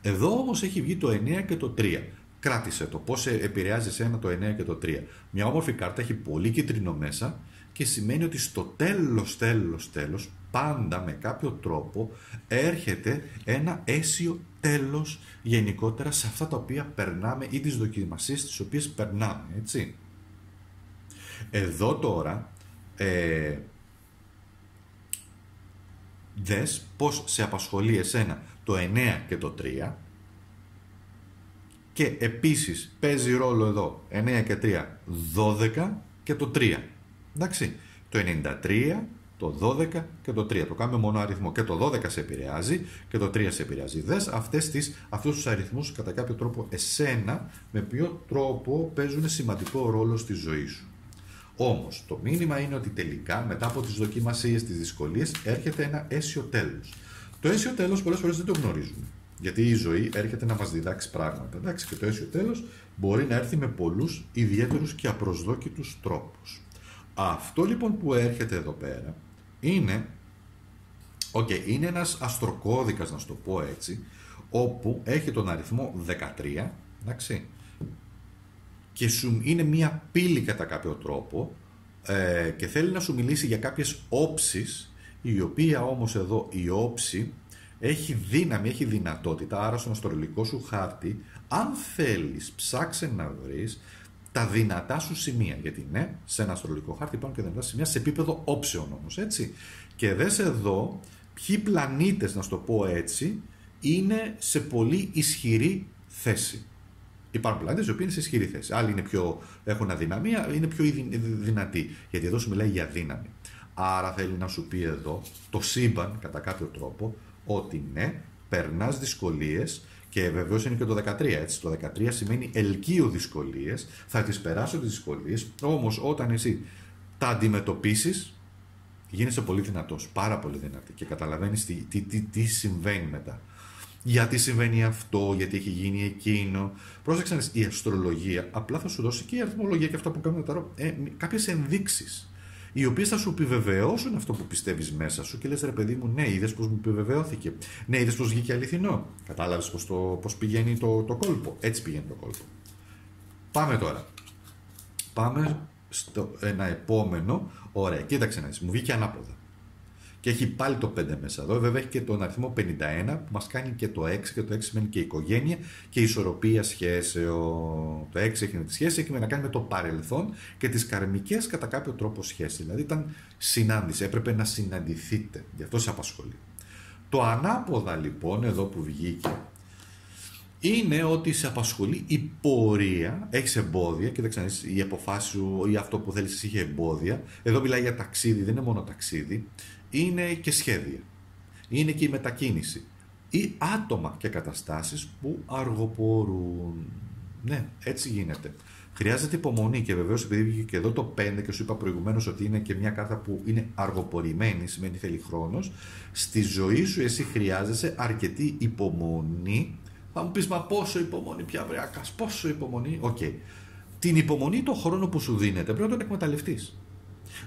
Εδώ όμως έχει βγει το εννιά και το τρία. Κράτησε το, πώς επηρεάζει εσένα το εννιά και το τρία. Μια όμορφη κάρτα, έχει πολύ κίτρινο μέσα και σημαίνει ότι στο τέλος, τέλος, τέλος, πάντα με κάποιο τρόπο έρχεται ένα αίσιο τέλος γενικότερα σε αυτά τα οποία περνάμε ή τις δοκιμασίες τις οποίες περνάμε, έτσι. Εδώ τώρα ε, δες πώς σε απασχολεί εσένα το εννιά και το τρία και επίσης παίζει ρόλο εδώ εννιά και τρία, δώδεκα και το τρία, εντάξει, το ενενήντα τρία, το δώδεκα και το τρία. Το κάνουμε μόνο αριθμό. Και το δώδεκα σε επηρεάζει και το τρία σε επηρεάζει. Δες αυτές τις, αυτούς τους αριθμούς κατά κάποιο τρόπο εσένα, με ποιο τρόπο παίζουν σημαντικό ρόλο στη ζωή σου. Όμως το μήνυμα είναι ότι τελικά μετά από τις δοκιμασίες, τις δυσκολίες, έρχεται ένα αίσιο τέλος. Το αίσιο τέλος πολλές φορές δεν το γνωρίζουμε. Γιατί η ζωή έρχεται να μας διδάξει πράγματα. Εντάξει, και το αίσιο τέλος μπορεί να έρθει με πολλούς ιδιαίτερους και απροσδόκητους τρόπους. Αυτό λοιπόν που έρχεται εδώ πέρα είναι, okay, είναι ένας αστροκώδικας, να σου το πω έτσι, όπου έχει τον αριθμό δεκατρία, εντάξει, και σου είναι μία πύλη κατά κάποιο τρόπο ε, και θέλει να σου μιλήσει για κάποιες όψεις, η οποία όμως εδώ η όψη έχει δύναμη, έχει δυνατότητα, άρα στον αστρολογικό σου χάρτη, αν θέλεις, ψάξε να βρεις τα δυνατά σου σημεία, γιατί ναι, σε ένα αστρολογικό χάρτη υπάρχουν και δυνατά σημεία σε επίπεδο όψεων όμως, έτσι. Και δες εδώ ποιοι πλανήτες, να σου το πω έτσι, είναι σε πολύ ισχυρή θέση. Υπάρχουν πλανήτες οι οποίοι είναι σε ισχυρή θέση. Άλλοι είναι πιο, έχουν αδυναμία, είναι πιο δυνατοί, γιατί εδώ σου μιλάει για δύναμη. Άρα θέλει να σου πει εδώ το σύμπαν κατά κάποιο τρόπο ότι ναι, περνάς δυσκολίες. Και βεβαίως είναι και το δεκατρία, έτσι. Το δεκατρία σημαίνει ελκύω δυσκολίες, θα τις περάσω τις δυσκολίες, όμως όταν εσύ τα αντιμετωπίσεις, γίνεσαι πολύ δυνατός, πάρα πολύ δυνατή και καταλαβαίνεις τι, τι, τι, τι συμβαίνει μετά. Γιατί συμβαίνει αυτό, γιατί έχει γίνει εκείνο. Πρόσεξε, η αστρολογία απλά θα σου δώσει και η αριθμολογία και αυτά που κάνουν τα ρο... ε, κάποιες ενδείξεις, οι οποίες θα σου επιβεβαιώσουν αυτό που πιστεύεις μέσα σου και λες, ρε παιδί μου, ναι, είδες πως μου επιβεβαιώθηκε. Ναι, είδες πως βγήκε αληθινό. Κατάλαβες πως, το, πως πηγαίνει το, το κόλπο. Έτσι πηγαίνει το κόλπο. Πάμε τώρα. Πάμε στο ένα επόμενο. Ωραία, κοίταξε να δεις. Μου βγήκε ανάποδα. Και έχει πάλι το πέντε μέσα εδώ. Βέβαια έχει και τον αριθμό πενήντα ένα που μας κάνει και το έξι. Και το έξι σημαίνει και οικογένεια και ισορροπία σχέσεων. Το έξι έχει με τη σχέση, έχει να κάνει με το παρελθόν και τις καρμικές κατά κάποιο τρόπο σχέσεις. Δηλαδή ήταν συνάντηση, έπρεπε να συναντηθείτε. Γι' αυτό σε απασχολεί. Το ανάποδα λοιπόν εδώ που βγήκε είναι ότι σε απασχολεί η πορεία, έχεις εμπόδια, κοίταξε η αποφάση σου ή αυτό που θέλεις είχε εμπόδια. Εδώ μιλάει για ταξίδι, δεν είναι μόνο ταξίδι, είναι και σχέδια, είναι και η μετακίνηση ή άτομα και καταστάσεις που αργοπορούν. Ναι, έτσι γίνεται. Χρειάζεται υπομονή και βεβαίως επειδή βγήκε και εδώ το πέντε και σου είπα προηγουμένως ότι είναι και μια κάρτα που είναι αργοπορημένη, σημαίνει θέλει χρόνος, στη ζωή σου εσύ χρειάζεσαι αρκετή υπομονή. Θα μου πεις, μα πόσο υπομονή πια βρε Άκας, πόσο υπομονή. Οκ. Okay. Την υπομονή, το χρόνο που σου δίνεται, πρέπει να τον εκμεταλλευτείς.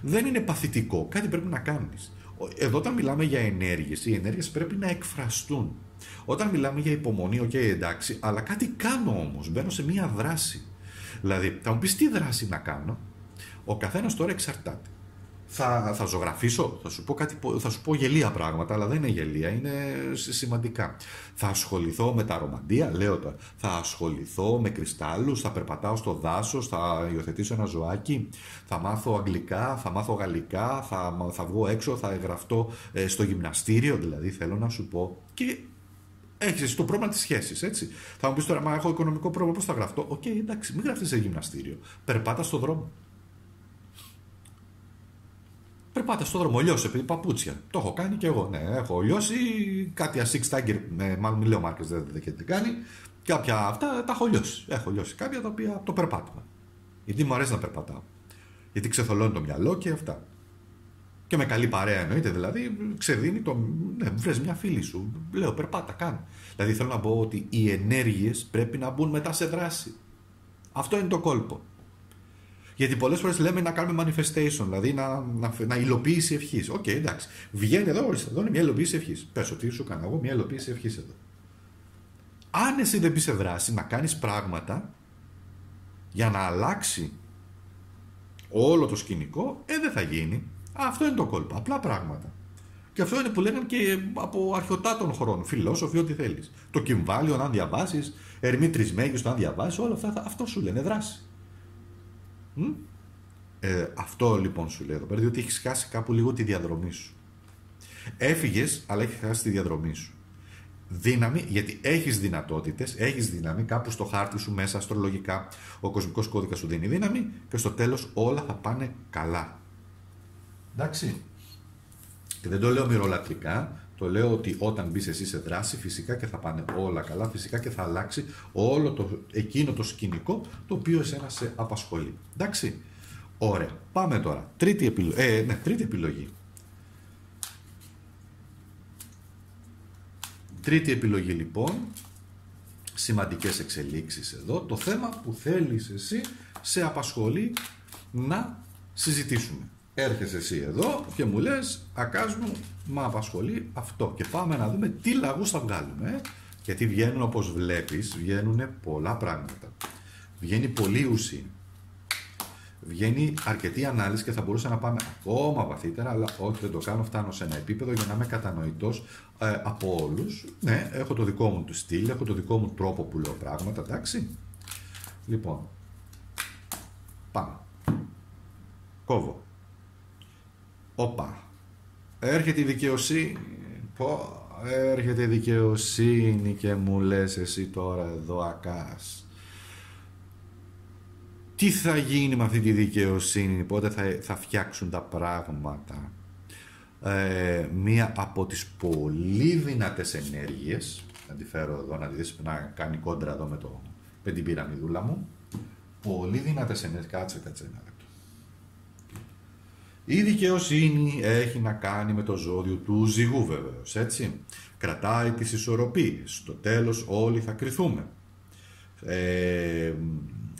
Δεν είναι παθητικό, κάτι πρέπει να κάνεις. Εδώ όταν μιλάμε για ενέργειες, οι ενέργειες πρέπει να εκφραστούν. Όταν μιλάμε για υπομονή, οκ, okay, εντάξει, αλλά κάτι κάνω όμως, μπαίνω σε μία δράση. Δηλαδή, θα μου πεις τι δράση να κάνω, ο καθένας τώρα εξαρτάται. Θα, θα ζωγραφίσω, θα σου, πω κάτι, θα σου πω γελία πράγματα, αλλά δεν είναι γελία, είναι σημαντικά. Θα ασχοληθώ με τα ρομαντία, λέω τώρα. Θα ασχοληθώ με κρυστάλλους, θα περπατάω στο δάσος, θα υιοθετήσω ένα ζωάκι, θα μάθω αγγλικά, θα μάθω γαλλικά, θα, θα βγω έξω, θα εγγραφτώ ε, στο γυμναστήριο, δηλαδή θέλω να σου πω. Και έχεις το πρόβλημα της σχέσης, έτσι. Θα μου πεις τώρα, μα έχω οικονομικό πρόβλημα, πώς θα γραφτώ. Οκ, okay, εντάξει, μην γραφτείς σε γυμναστήριο, περπάτα στο δρόμο. Περπάτα στον δρόμο, λιώσε παιδί, παπούτσια. Το έχω κάνει και εγώ. Ναι, έχω λιώσει κάτι ασίξτάγκερ, μάλλον μην λέω μάρκες, δεν τα έχετε κάνει. Κάποια αυτά τα έχω λιώσει. Έχω λιώσει κάποια τα οποία το περπάτημα. Γιατί μου αρέσει να περπατάω. Γιατί ξεθολώνει το μυαλό και αυτά. Και με καλή παρέα εννοείται, δηλαδή ξεδίνει το. Ναι, βρες μια φίλη σου. Λέω, περπάτα, κάνε. Δηλαδή θέλω να πω ότι οι ενέργειες πρέπει να μπουν μετά σε δράση. Αυτό είναι το κόλπο. Γιατί πολλές φορές λέμε να κάνουμε manifestation, δηλαδή να, να, να υλοποιήσει ευχής. Οκ, okay, εντάξει. Βγαίνει εδώ, ορίστε, εδώ είναι μια υλοποίηση ευχής. Πες ότι σου κάνω εγώ μια υλοποίηση ευχής εδώ. Αν εσύ δεν μπεις σε δράση να κάνεις πράγματα για να αλλάξει όλο το σκηνικό, ε, δεν θα γίνει. Αυτό είναι το κόλπο. Απλά πράγματα. Και αυτό είναι που λέγανε και από αρχαιοτάτων χρόνων. Φιλόσοφοι, ό,τι θέλεις. Το Κυμβάλιο, αν διαβάσεις, Ερμή Τρισμέγιστο, αν διαβάσεις, όλα αυτά, αυτό σου λένε δράση. Mm? Ε, αυτό λοιπόν σου λέει εδώ πέρα, διότι έχεις χάσει κάπου λίγο τη διαδρομή σου. Έφυγες, αλλά έχεις χάσει τη διαδρομή σου. Δύναμη, γιατί έχεις δυνατότητες, έχεις δύναμη κάπου στο χάρτη σου μέσα, αστρολογικά. Ο κοσμικός κώδικας σου δίνει δύναμη και στο τέλος όλα θα πάνε καλά. Εντάξει. Και δεν το λέω μυρολατρικά. Το λέω ότι όταν μπεις εσύ σε δράση, φυσικά και θα πάνε όλα καλά, φυσικά και θα αλλάξει όλο το, εκείνο το σκηνικό το οποίο εσένα σε απασχολεί. Εντάξει, ωραία. Πάμε τώρα. Τρίτη, επιλο... ε, ναι, τρίτη επιλογή. Τρίτη επιλογή λοιπόν, σημαντικές εξελίξεις εδώ. Το θέμα που θέλεις εσύ σε απασχολεί να συζητήσουμε. Έρχεσαι εσύ εδώ και μου λες, Ακάς μου, μα απασχολεί αυτό. Και πάμε να δούμε τι λαγούς θα βγάλουμε. Ε? Γιατί βγαίνουν, όπως βλέπεις, βγαίνουν πολλά πράγματα. Βγαίνει πολλή ουσία. Βγαίνει αρκετή ανάλυση και θα μπορούσα να πάμε ακόμα βαθύτερα, αλλά όχι, δεν το κάνω. Φτάνω σε ένα επίπεδο για να είμαι κατανοητός ε, από όλους. Ναι, έχω το δικό μου του στυλ, έχω το δικό μου τρόπο που λέω πράγματα, εντάξει. Λοιπόν, πάμε. Κόβω. Όπα, έρχεται η δικαιοσύνη, πω, έρχεται η δικαιοσύνη και μου λες εσύ τώρα εδώ, Ακάς, τι θα γίνει με αυτή τη δικαιοσύνη, πότε θα, θα φτιάξουν τα πράγματα. Ε, μία από τις πολύ δυνατές ενέργειες, να τη φέρω εδώ, να τη δεις, να κάνει κόντρα εδώ με, το, με την πυραμιδούλα μου, πολύ δυνατές ενέργειες, κάτσε, κάτσε, να Η δικαιοσύνη έχει να κάνει με το ζώδιο του ζυγού βεβαίως, έτσι. Κρατάει τις ισορροπίες. Στο τέλος όλοι θα κριθούμε. Ε,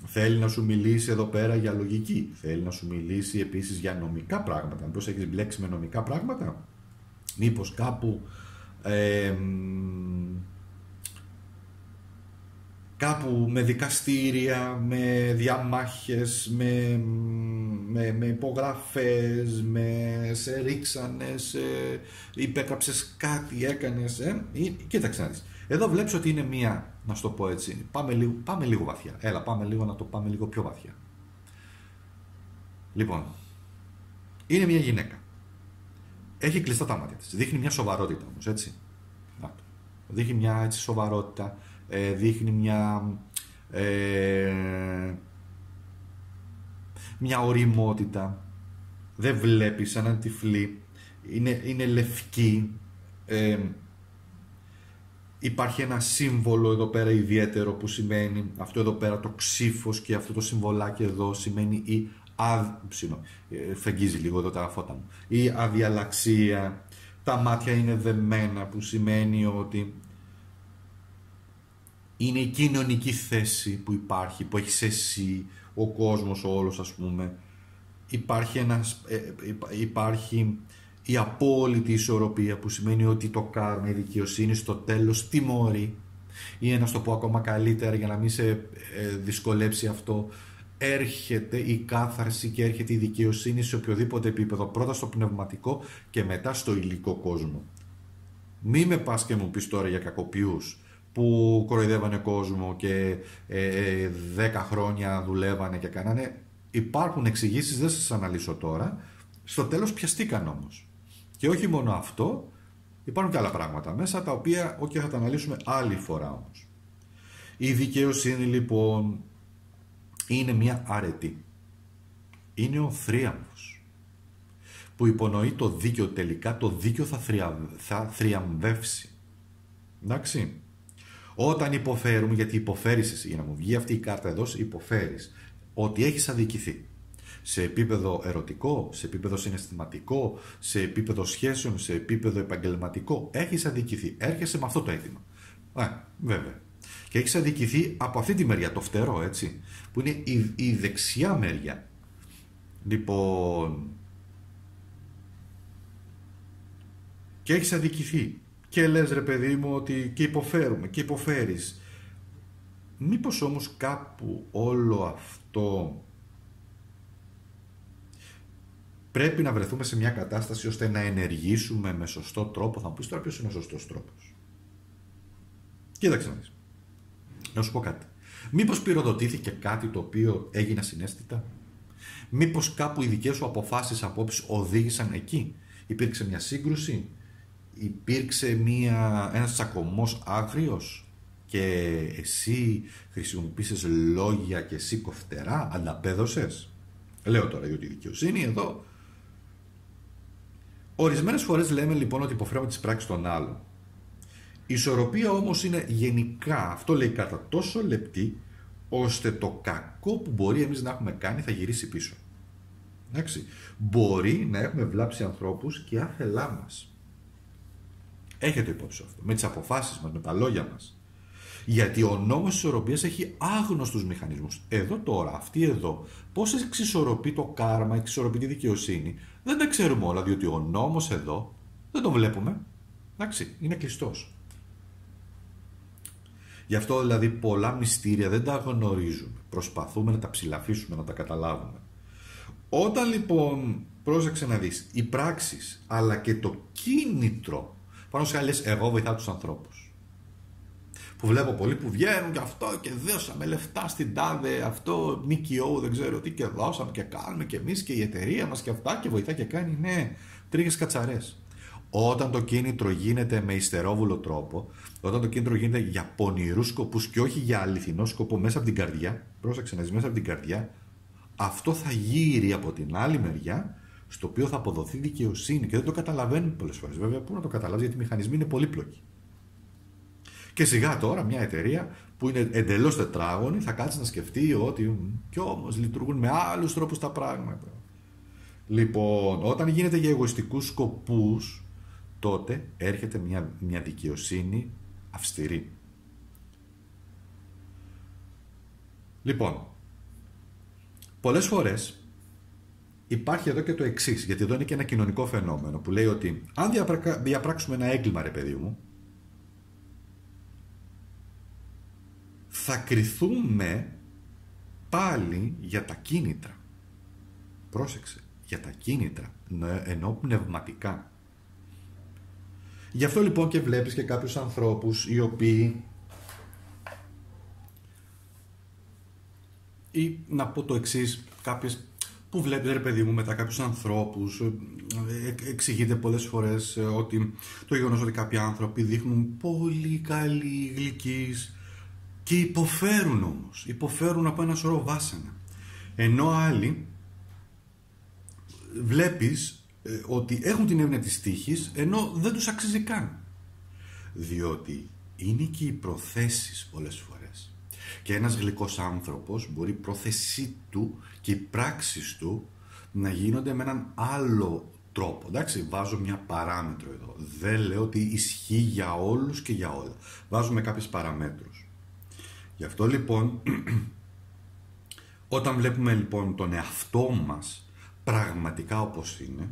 θέλει να σου μιλήσει εδώ πέρα για λογική. Θέλει να σου μιλήσει επίσης για νομικά πράγματα. Μήπως έχεις μπλέξει με νομικά πράγματα. Μήπως κάπου... Ε, κάπου με δικαστήρια, με διαμάχες, με, με, με υπογραφές, με σε ρίξανε, σε υπέκαψες κάτι, έκανες. Ε. Κοίταξε να δεις. Εδώ βλέπεις ότι είναι μία, να σου το πω έτσι, πάμε λίγο, πάμε λίγο βαθιά. Έλα, πάμε λίγο να το πάμε λίγο πιο βαθιά. Λοιπόν, είναι μία γυναίκα. Έχει κλειστά τα μάτια της. Δείχνει μια σοβαρότητα όμως, έτσι. Δείχνει μια έτσι, σοβαρότητα. Δείχνει μια ε, μια ωριμότητα, δεν βλέπει σαν έναν τυφλή, είναι, είναι λευκή, ε, υπάρχει ένα σύμβολο εδώ πέρα ιδιαίτερο που σημαίνει αυτό εδώ πέρα το ξύφος και αυτό το συμβολάκι εδώ σημαίνει η αδ, ψήνω, φεγγίζει λίγο εδώ τα φώτα μου, η αδιαλαξία, τα μάτια είναι δεμένα που σημαίνει ότι είναι η κοινωνική θέση που υπάρχει, που έχεις εσύ, ο κόσμος, ο όλος ας πούμε. Υπάρχει, ένας, υπάρχει η απόλυτη ισορροπία που σημαίνει ότι το κάρμα, η δικαιοσύνη στο τέλος τιμωρεί ή να στο πω ακόμα καλύτερα για να μην σε δυσκολέψει αυτό. Έρχεται η κάθαρση και έρχεται η δικαιοσύνη σε οποιοδήποτε επίπεδο. Πρώτα στο πνευματικό και μετά στο υλικό κόσμο. Μη με πας και μου πεις τώρα για κακοποιούς που κοροϊδεύανε κόσμο και ε, δέκα χρόνια δουλεύανε και κάνανε. Υπάρχουν εξηγήσεις, δεν σας αναλύσω τώρα. Στο τέλος πιαστήκαν όμως. Και όχι μόνο αυτό, υπάρχουν και άλλα πράγματα μέσα, τα οποία όχι okay, θα τα αναλύσουμε άλλη φορά όμως. Η δικαιοσύνη λοιπόν είναι μια αρετή. Είναι ο θρίαμβος που υπονοεί το δίκαιο τελικά, το δίκαιο θα, θρια... θα θριαμβεύσει. Εντάξει. Όταν υποφέρουμε, γιατί υποφέρεις εσύ, για να μου βγει αυτή η κάρτα εδώ, υποφέρεις ότι έχεις αδικηθεί. Σε επίπεδο ερωτικό, σε επίπεδο συναισθηματικό, σε επίπεδο σχέσεων, σε επίπεδο επαγγελματικό, έχεις αδικηθεί. Έρχεσαι με αυτό το αίτημα. Ε, βέβαια. Και έχεις αδικηθεί από αυτή τη μεριά, το φτερό, έτσι, που είναι η, η δεξιά μεριά. Λοιπόν, και έχεις αδικηθεί. Και λες ρε παιδί μου ότι και υποφέρουμε και υποφέρεις. Μήπως όμως κάπου όλο αυτό πρέπει να βρεθούμε σε μια κατάσταση ώστε να ενεργήσουμε με σωστό τρόπο. Θα μου πεις τώρα ποιος είναι ο σωστός τρόπος. Κοίταξε να δεις. Να σου πω κάτι. Μήπως πυροδοτήθηκε κάτι το οποίο έγινε ασυναίσθητα. Μήπως κάπου οι δικές σου αποφάσεις απόψεις οδήγησαν εκεί. Υπήρξε μια σύγκρουση. Υπήρξε μια, ένας τσακωμός άγριος και εσύ χρησιμοποίησες λόγια και εσύ κοφτερά ανταπέδωσες. Λέω τώρα για τη δικαιοσύνη εδώ. Ορισμένες φορές λέμε λοιπόν ότι υποφέρουμε τις πράξεις των άλλων. Η ισορροπία όμως είναι γενικά, αυτό λέει κατά τόσο λεπτή, ώστε το κακό που μπορεί εμείς να έχουμε κάνει θα γυρίσει πίσω. Εντάξει. Μπορεί να έχουμε βλάψει ανθρώπους και άθελά μας. Έχετε υπόψη αυτό, με τις αποφάσεις μας, με τα λόγια μας. Γιατί ο νόμος της ισορροπίας έχει άγνωστους μηχανισμούς. Εδώ τώρα, αυτή εδώ, πώς εξισορροπεί το κάρμα, εξισορροπεί τη δικαιοσύνη, δεν τα ξέρουμε όλα, διότι ο νόμος εδώ δεν τον βλέπουμε. Εντάξει, είναι κλειστός. Γι' αυτό δηλαδή πολλά μυστήρια δεν τα γνωρίζουμε. Προσπαθούμε να τα ψηλαφίσουμε, να τα καταλάβουμε. Όταν λοιπόν, πρόσεξε να δεις, οι πράξεις αλλά και το κίνητρο. Πάνω σε άλλα λες, εγώ βοηθάω τους ανθρώπους. Που βλέπω πολλοί που βγαίνουν και αυτό και δώσαμε λεφτά στην τάδε, αυτό ΜΚΟ, δεν ξέρω τι, και δώσαμε και κάνουμε και εμείς και η εταιρεία μας και αυτά και βοηθά και κάνει. Ναι, τρίγες κατσαρές. Όταν το κίνητρο γίνεται με υστερόβουλο τρόπο, όταν το κίνητρο γίνεται για πονηρούς σκοπούς και όχι για αληθινό σκοπό μέσα από την καρδιά, πρόσεξε να δεις, μέσα από την καρδιά, αυτό θα γύρει από την άλλη μεριά, στο οποίο θα αποδοθεί δικαιοσύνη και δεν το καταλαβαίνουν πολλές φορές. Βέβαια, πού να το καταλάβεις, γιατί οι μηχανισμοί είναι πολύπλοκοι. Και σιγά τώρα μια εταιρεία που είναι εντελώς τετράγωνη θα κάτσει να σκεφτεί ότι κι όμως λειτουργούν με άλλους τρόπους τα πράγματα. Λοιπόν, όταν γίνεται για εγωιστικούς σκοπούς, τότε έρχεται μια, μια δικαιοσύνη αυστηρή. Λοιπόν, πολλές φορές υπάρχει εδώ και το εξής, γιατί εδώ είναι και ένα κοινωνικό φαινόμενο που λέει ότι αν διαπράξουμε ένα έγκλημα, ρε παιδί μου, θα κριθούμε πάλι για τα κίνητρα. Πρόσεξε, για τα κίνητρα, εννοώ πνευματικά. Γι' αυτό λοιπόν και βλέπεις και κάποιους ανθρώπους οι οποίοι, ή να πω το εξής, κάποιες που βλέπεις, ρε παιδί μου, μετά κάποιους ανθρώπους, εξηγείται πολλές φορές ότι το γεγονός ότι κάποιοι άνθρωποι δείχνουν πολύ καλή γλυκής και υποφέρουν όμως, υποφέρουν από ένα σωρό βάσανα. Ενώ άλλοι βλέπεις ότι έχουν την έννοια της τύχης, ενώ δεν τους αξίζει καν. Διότι είναι και οι προθέσεις πολλές φορές. Και ένας γλυκός άνθρωπος μπορεί η πρόθεσή του και οι πράξεις του να γίνονται με έναν άλλο τρόπο. Εντάξει, βάζω μια παράμετρο εδώ. Δεν λέω ότι ισχύει για όλους και για όλα. Βάζουμε κάποιες παραμέτρους. Γι' αυτό λοιπόν, όταν βλέπουμε λοιπόν τον εαυτό μας πραγματικά όπως είναι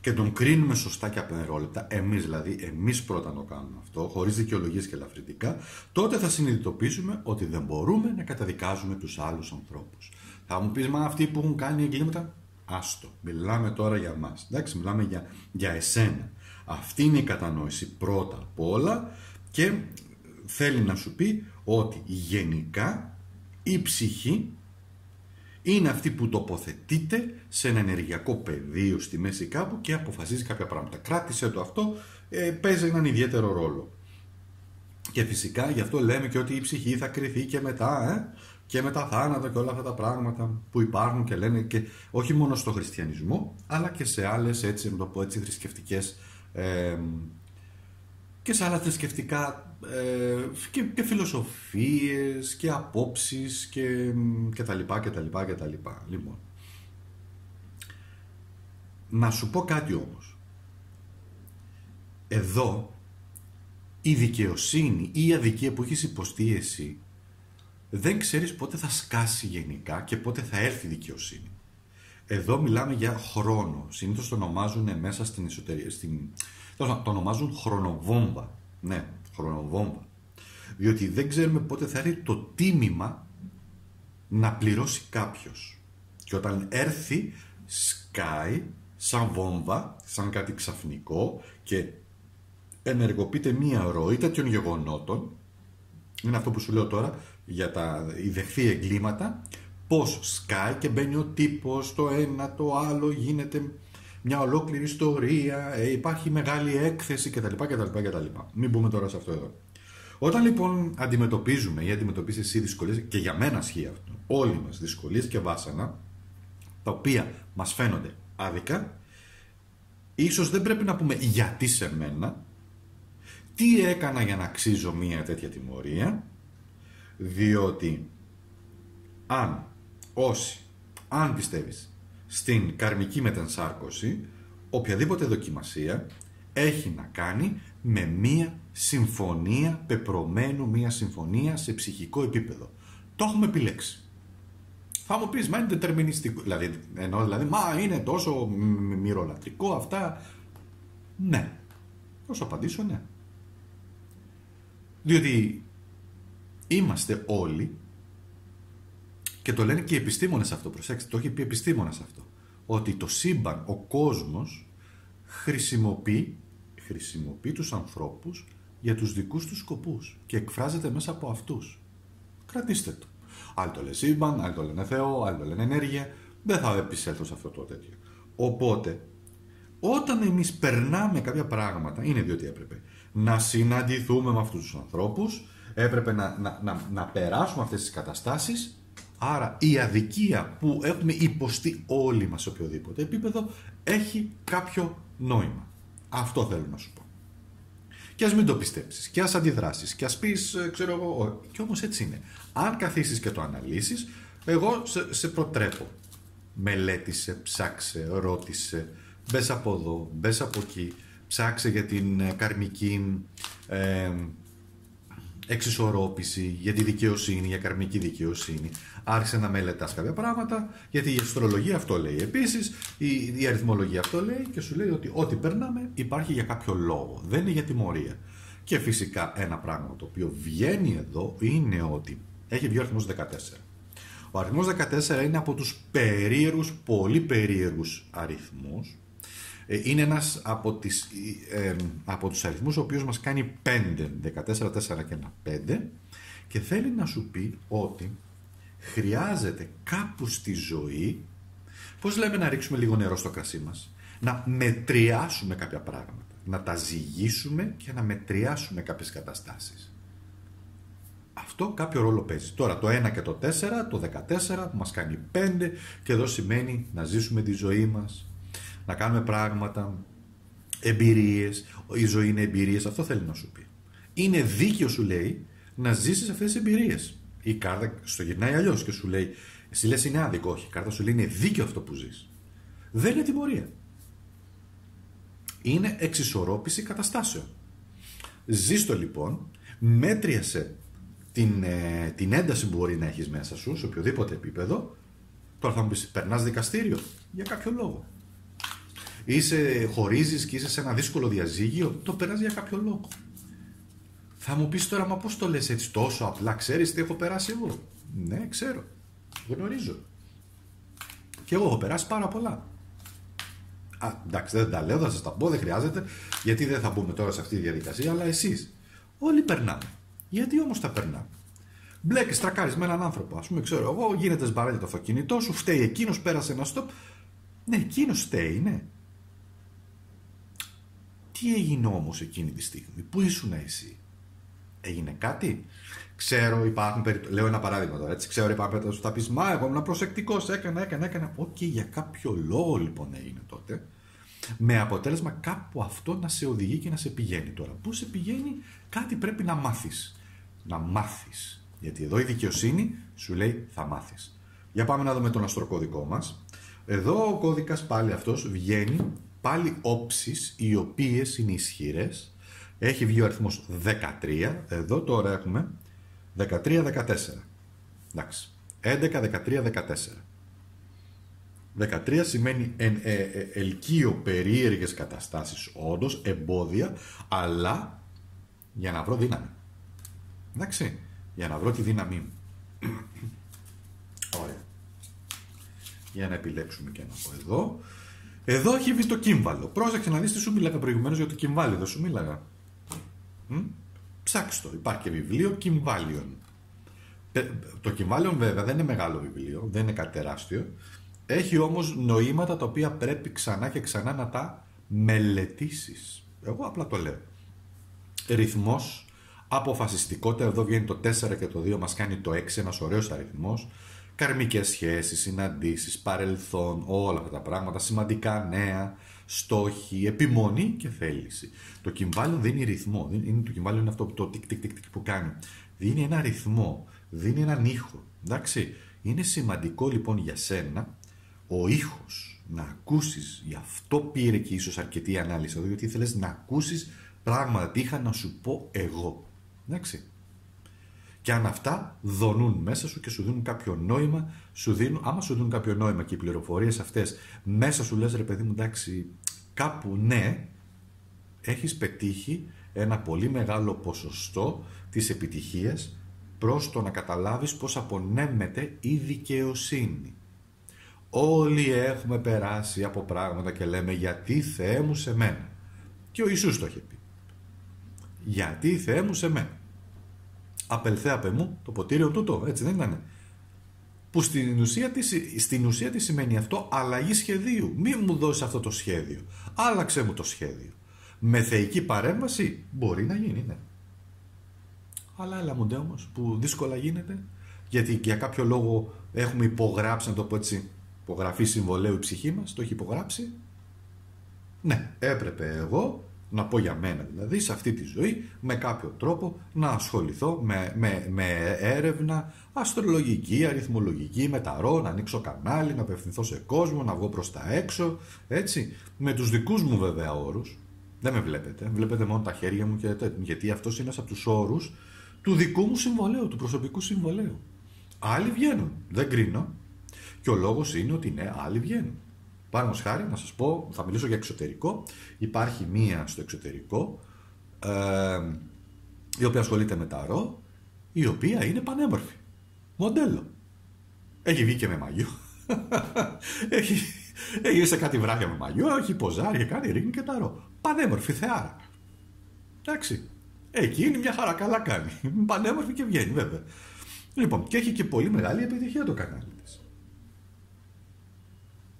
και τον κρίνουμε σωστά και απενερόλεπτα, εμείς δηλαδή, εμείς πρώτα το κάνουμε αυτό, χωρίς δικαιολογίες και ελαφρυντικά, τότε θα συνειδητοποιήσουμε ότι δεν μπορούμε να καταδικάζουμε τους άλλους ανθρώπους. Θα μου πεις, μα αυτοί που έχουν κάνει εγκλήματα, άστο, μιλάμε τώρα για μας, εντάξει, μιλάμε για, για εσένα. Αυτή είναι η κατανόηση πρώτα απ' όλα και θέλει να σου πει ότι γενικά η ψυχή είναι αυτή που τοποθετείται σε ένα ενεργειακό πεδίο στη μέση κάπου και αποφασίζει κάποια πράγματα. Κράτησε το αυτό, ε, παίζει έναν ιδιαίτερο ρόλο. Και φυσικά γι' αυτό λέμε και ότι η ψυχή θα κριθεί και μετά, ε, και με τα θάνατα και όλα αυτά τα πράγματα που υπάρχουν και λένε, και όχι μόνο στο χριστιανισμό, αλλά και σε άλλες, έτσι να το πω έτσι, θρησκευτικές, ε, και σε άλλα θρησκευτικά ε, και, και φιλοσοφίες και απόψεις και, και τα λοιπά και τα λοιπά και τα λοιπά. Λοιπόν, να σου πω κάτι όμως. Εδώ η δικαιοσύνη ή η αδικία που έχεις υποστεί εσύ δεν ξέρεις πότε θα σκάσει γενικά και πότε θα έρθει η δικαιοσύνη. Εδώ μιλάμε για χρόνο. Συνήθως το ονομάζουν μέσα στην εσωτερία, στην... το ονομάζουν χρονοβόμβα. Ναι, χρονοβόμβα. Διότι δεν ξέρουμε πότε θα έρθει το τίμημα να πληρώσει κάποιος. Και όταν έρθει, σκάει σαν βόμβα, σαν κάτι ξαφνικό και ενεργοποιείται μία ροή τέτοιων γεγονότων. Είναι αυτό που σου λέω τώρα για τα ιδεχθή εγκλήματα. Πώς σκάει και μπαίνει ο τύπος, το ένα, το άλλο, γίνεται μια ολόκληρη ιστορία, υπάρχει μεγάλη έκθεση κτλ. κτλ, κτλ. Μην μπούμε τώρα σε αυτό εδώ. Όταν λοιπόν αντιμετωπίζουμε ή αντιμετωπίζεις εσύ δυσκολίες, και για μένα σχεί αυτό, όλοι μας δυσκολίες και βάσανα, τα οποία μας φαίνονται άδικα, ίσως δεν πρέπει να πούμε γιατί σε μένα, τι έκανα για να αξίζω μια τέτοια τιμωρία, διότι αν όσοι, αν πιστεύεις στην καρμική μετενσάρκωση, οποιαδήποτε δοκιμασία έχει να κάνει με μία συμφωνία πεπρωμένου, μία συμφωνία σε ψυχικό επίπεδο. Το έχουμε επιλέξει. Θα μου πεις, μα είναι δετερμινιστικό, δηλαδή, εννοώ, δηλαδή, μα είναι τόσο μυρολατρικό αυτά. Ναι. Θα σου απαντήσω ναι. Διότι είμαστε όλοι, και το λένε και οι επιστήμονες αυτό, προσέξτε, το έχει πει επιστήμονας αυτό, ότι το σύμπαν, ο κόσμος χρησιμοποιεί, χρησιμοποιεί τους ανθρώπους για τους δικούς τους σκοπούς και εκφράζεται μέσα από αυτούς. Κρατήστε το. Άλλοι το λένε σύμπαν, άλλοι το λένε Θεό, άλλοι το λένε ενέργεια. Δεν θα επισέλθω σε αυτό το τέτοιο. Οπότε, όταν εμείς περνάμε κάποια πράγματα, είναι διότι έπρεπε να συναντηθούμε με αυτούς τους ανθρώπους, έπρεπε να, να, να, να περάσουμε αυτές τις καταστάσεις. Άρα η αδικία που έχουμε υποστεί όλοι μας σε οποιοδήποτε επίπεδο έχει κάποιο νόημα. Αυτό θέλω να σου πω. Και ας μην το πιστέψεις, και ας αντιδράσεις, και ας πεις, ξέρω εγώ, και όμως έτσι είναι. Αν καθίσεις και το αναλύσεις, εγώ σε, σε προτρέπω μελέτησε, ψάξε, ρώτησε, μπες από εδώ, μπες από εκεί, ψάξε για την καρμική ε, εξισορρόπηση, για τη δικαιοσύνη, για καρμική δικαιοσύνη. Άρχισε να μελετάς κάποια πράγματα, γιατί η αστρολογία αυτό λέει. Επίσης, η, η αριθμολογία αυτό λέει και σου λέει ότι ό,τι περνάμε υπάρχει για κάποιο λόγο, δεν είναι για τιμωρία. Και φυσικά ένα πράγμα το οποίο βγαίνει εδώ είναι ότι έχει βγει ο αριθμός δεκατέσσερα. Ο αριθμός δεκατέσσερα είναι από τους περίεργους, πολύ περίεργους αριθμούς. Είναι ένας από, τις, ε, από τους αριθμούς ο οποίος μας κάνει πέντε, δεκατέσσερα, τέσσερα και ένα πέντε, και θέλει να σου πει ότι χρειάζεται κάπου στη ζωή, πώς λέμε, να ρίξουμε λίγο νερό στο κρασί μας, να μετριάσουμε κάποια πράγματα, να τα ζυγίσουμε και να μετριάσουμε κάποιες καταστάσεις. Αυτό κάποιο ρόλο παίζει. Τώρα το ένα και το τέσσερα, το δεκατέσσερα που μας κάνει πέντε, και εδώ σημαίνει να ζήσουμε τη ζωή μας, να κάνουμε πράγματα, εμπειρίες. Η ζωή είναι εμπειρίες, αυτό θέλει να σου πει. Είναι δίκαιο, σου λέει, να ζήσεις αυτές τις εμπειρίες. Η κάρτα στο γυρνάει αλλιώς και σου λέει, εσύ λες είναι άδικο, όχι, η κάρτα σου λέει είναι δίκαιο αυτό που ζεις. Δεν είναι τιμωρία. Είναι εξισορρόπηση καταστάσεων. Ζήστο λοιπόν, μέτριασε την, ε, την ένταση που μπορεί να έχεις μέσα σου, σε οποιοδήποτε επίπεδο. Τώρα θα μου πεις, περνάς δικαστήριο, για κάποιο λόγο. Είσαι, χωρίζεις και είσαι σε ένα δύσκολο διαζύγιο, το περνάς για κάποιο λόγο. Θα μου πεις τώρα, μα πώς το λες έτσι τόσο απλά, ξέρεις τι έχω περάσει εγώ? Ναι, ξέρω, γνωρίζω. Και εγώ έχω περάσει πάρα πολλά. Α, εντάξει, δεν τα λέω, θα σας τα πω, δεν χρειάζεται, γιατί δεν θα μπούμε τώρα σε αυτή τη διαδικασία, αλλά εσείς όλοι περνάμε. Γιατί όμως τα περνάμε? Μπλέκεις, τρακάρεις με έναν άνθρωπο, ας πούμε, ξέρω εγώ, γίνεται σμπαρέλι το αυτοκίνητό σου, φταίει εκείνος, πέρασε ένα στόπ. Ναι, εκείνος φταίει, ναι. Τι έγινε όμως εκείνη τη στιγμή? Πού ήσουν εσύ? Έγινε κάτι? Ξέρω, υπάρχουν περιπτώσεις. Λέω ένα παράδειγμα τώρα, έτσι. Ξέρω, υπάρχουν περιπτώσεις. Θα πεις, μα εγώ ήμουν προσεκτικός. Έκανα, έκανα, έκανα. Οκ, okay, για κάποιο λόγο λοιπόν έγινε τότε. Με αποτέλεσμα κάπου αυτό να σε οδηγεί και να σε πηγαίνει τώρα. Πού σε πηγαίνει? Κάτι πρέπει να μάθεις. Να μάθεις. Γιατί εδώ η δικαιοσύνη σου λέει θα μάθεις. Για πάμε να δούμε τον αστροκώδικό μας. Εδώ ο κώδικας πάλι αυτός βγαίνει. Πάλι όψεις οι οποίες είναι ισχυρές. Έχει βγει ο αριθμός δεκατρία. Εδώ τώρα έχουμε δεκατρία δεκατέσσερα. Εντάξει. έντεκα δεκατρία δεκατέσσερα. δεκατρία σημαίνει ε, ε, ε, ελκύω περίεργες καταστάσεις, όντως, εμπόδια, αλλά για να βρω δύναμη. Εντάξει. Για να βρω τη δύναμή μου. Ωραία. Για να επιλέξουμε και ένα από εδώ. Εδώ έχει βγει το κύμβαλο. Πρόσεξε να δεις τι σου μίλαγα προηγουμένως για το κυμβάλιο. Δεν σου μίλαγα? Ψάξ' το. Υπάρχει και βιβλίο κυμβάλιων. Το κυμβάλιον βέβαια δεν είναι μεγάλο βιβλίο, δεν είναι κάτι τεράστιο. Έχει όμως νοήματα τα οποία πρέπει ξανά και ξανά να τα μελετήσεις. Εγώ απλά το λέω. Ρυθμός, αποφασιστικότητα. Εδώ βγαίνει το τέσσερα και το δύο μας κάνει το έξι, ένας ωραίος αριθμός. Καρμικές σχέσεις, συναντήσεις, παρελθόν, όλα αυτά τα πράγματα, σημαντικά νέα, στόχοι, επιμονή και θέληση. Το κυμβάλιο δίνει ρυθμό. Είναι, το κυμβάλιο είναι αυτό το τικ τικ τικ που κάνει. Δίνει ένα ρυθμό, δίνει έναν ήχο. Εντάξει. Είναι σημαντικό λοιπόν για σένα ο ήχος να ακούσεις. Γι' αυτό πήρε και ίσως αρκετή ανάλυση εδώ, γιατί ήθελες να ακούσεις πράγματα τι είχα να σου πω εγώ. Εντάξει. Και αν αυτά δονούν μέσα σου και σου δίνουν κάποιο νόημα, σου δίνουν, άμα σου δίνουν κάποιο νόημα και οι πληροφορίες αυτές μέσα σου λες, ρε παιδί μου, εντάξει, κάπου ναι, έχεις πετύχει ένα πολύ μεγάλο ποσοστό της επιτυχίας προς το να καταλάβεις πώς απονέμεται η δικαιοσύνη. Όλοι έχουμε περάσει από πράγματα και λέμε, γιατί Θεέ μου σε μένα. Και ο Ιησούς το είχε πει. Γιατί Θεέ μου σε μένα. Απελθέαπε μου το ποτήριο τούτο, έτσι δεν ήταν? Που στην ουσία, τι, στην ουσία τι σημαίνει αυτό? Αλλαγή σχεδίου. Μη μου δώσεις αυτό το σχέδιο. Άλλαξε μου το σχέδιο. Με θεϊκή παρέμβαση μπορεί να γίνει, ναι. Αλλά έλα μοντέ όμως που δύσκολα γίνεται. Γιατί για κάποιο λόγο έχουμε υπογράψει, να το πω έτσι, υπογραφή συμβολέου η ψυχή μας, το έχει υπογράψει. Ναι, έπρεπε εγώ να πω για μένα δηλαδή, σε αυτή τη ζωή με κάποιο τρόπο να ασχοληθώ με, με, με έρευνα αστρολογική, αριθμολογική, με ταρό, να ανοίξω κανάλι, να απευθυνθώ σε κόσμο, να βγω προς τα έξω, έτσι, με τους δικούς μου βέβαια όρους. Δεν με βλέπετε, βλέπετε μόνο τα χέρια μου και τέτοιο, γιατί αυτός είναι ένας από τους όρους του δικού μου συμβολέου, του προσωπικού συμβολέου. Άλλοι βγαίνουν, δεν κρίνω, και ο λόγος είναι ότι ναι, άλλοι βγαίνουν. Παραδείγματος χάρη, να σας πω, θα μιλήσω για εξωτερικό. Υπάρχει μία στο εξωτερικό, ε, η οποία ασχολείται με ταρό, η οποία είναι πανέμορφη. Μοντέλο. Έχει βγει και με μαγιό. έχει, έχει σε κάτι βράδια με μαγιό, έχει ποζάρει, κάνει ρίχνει και ταρό. Πανέμορφη θεάρα. Εντάξει. Εκείνη μια χαρά καλά κάνει. Πανέμορφη και βγαίνει βέβαια. Λοιπόν, και έχει και πολύ μεγάλη επιτυχία το κανάλι της.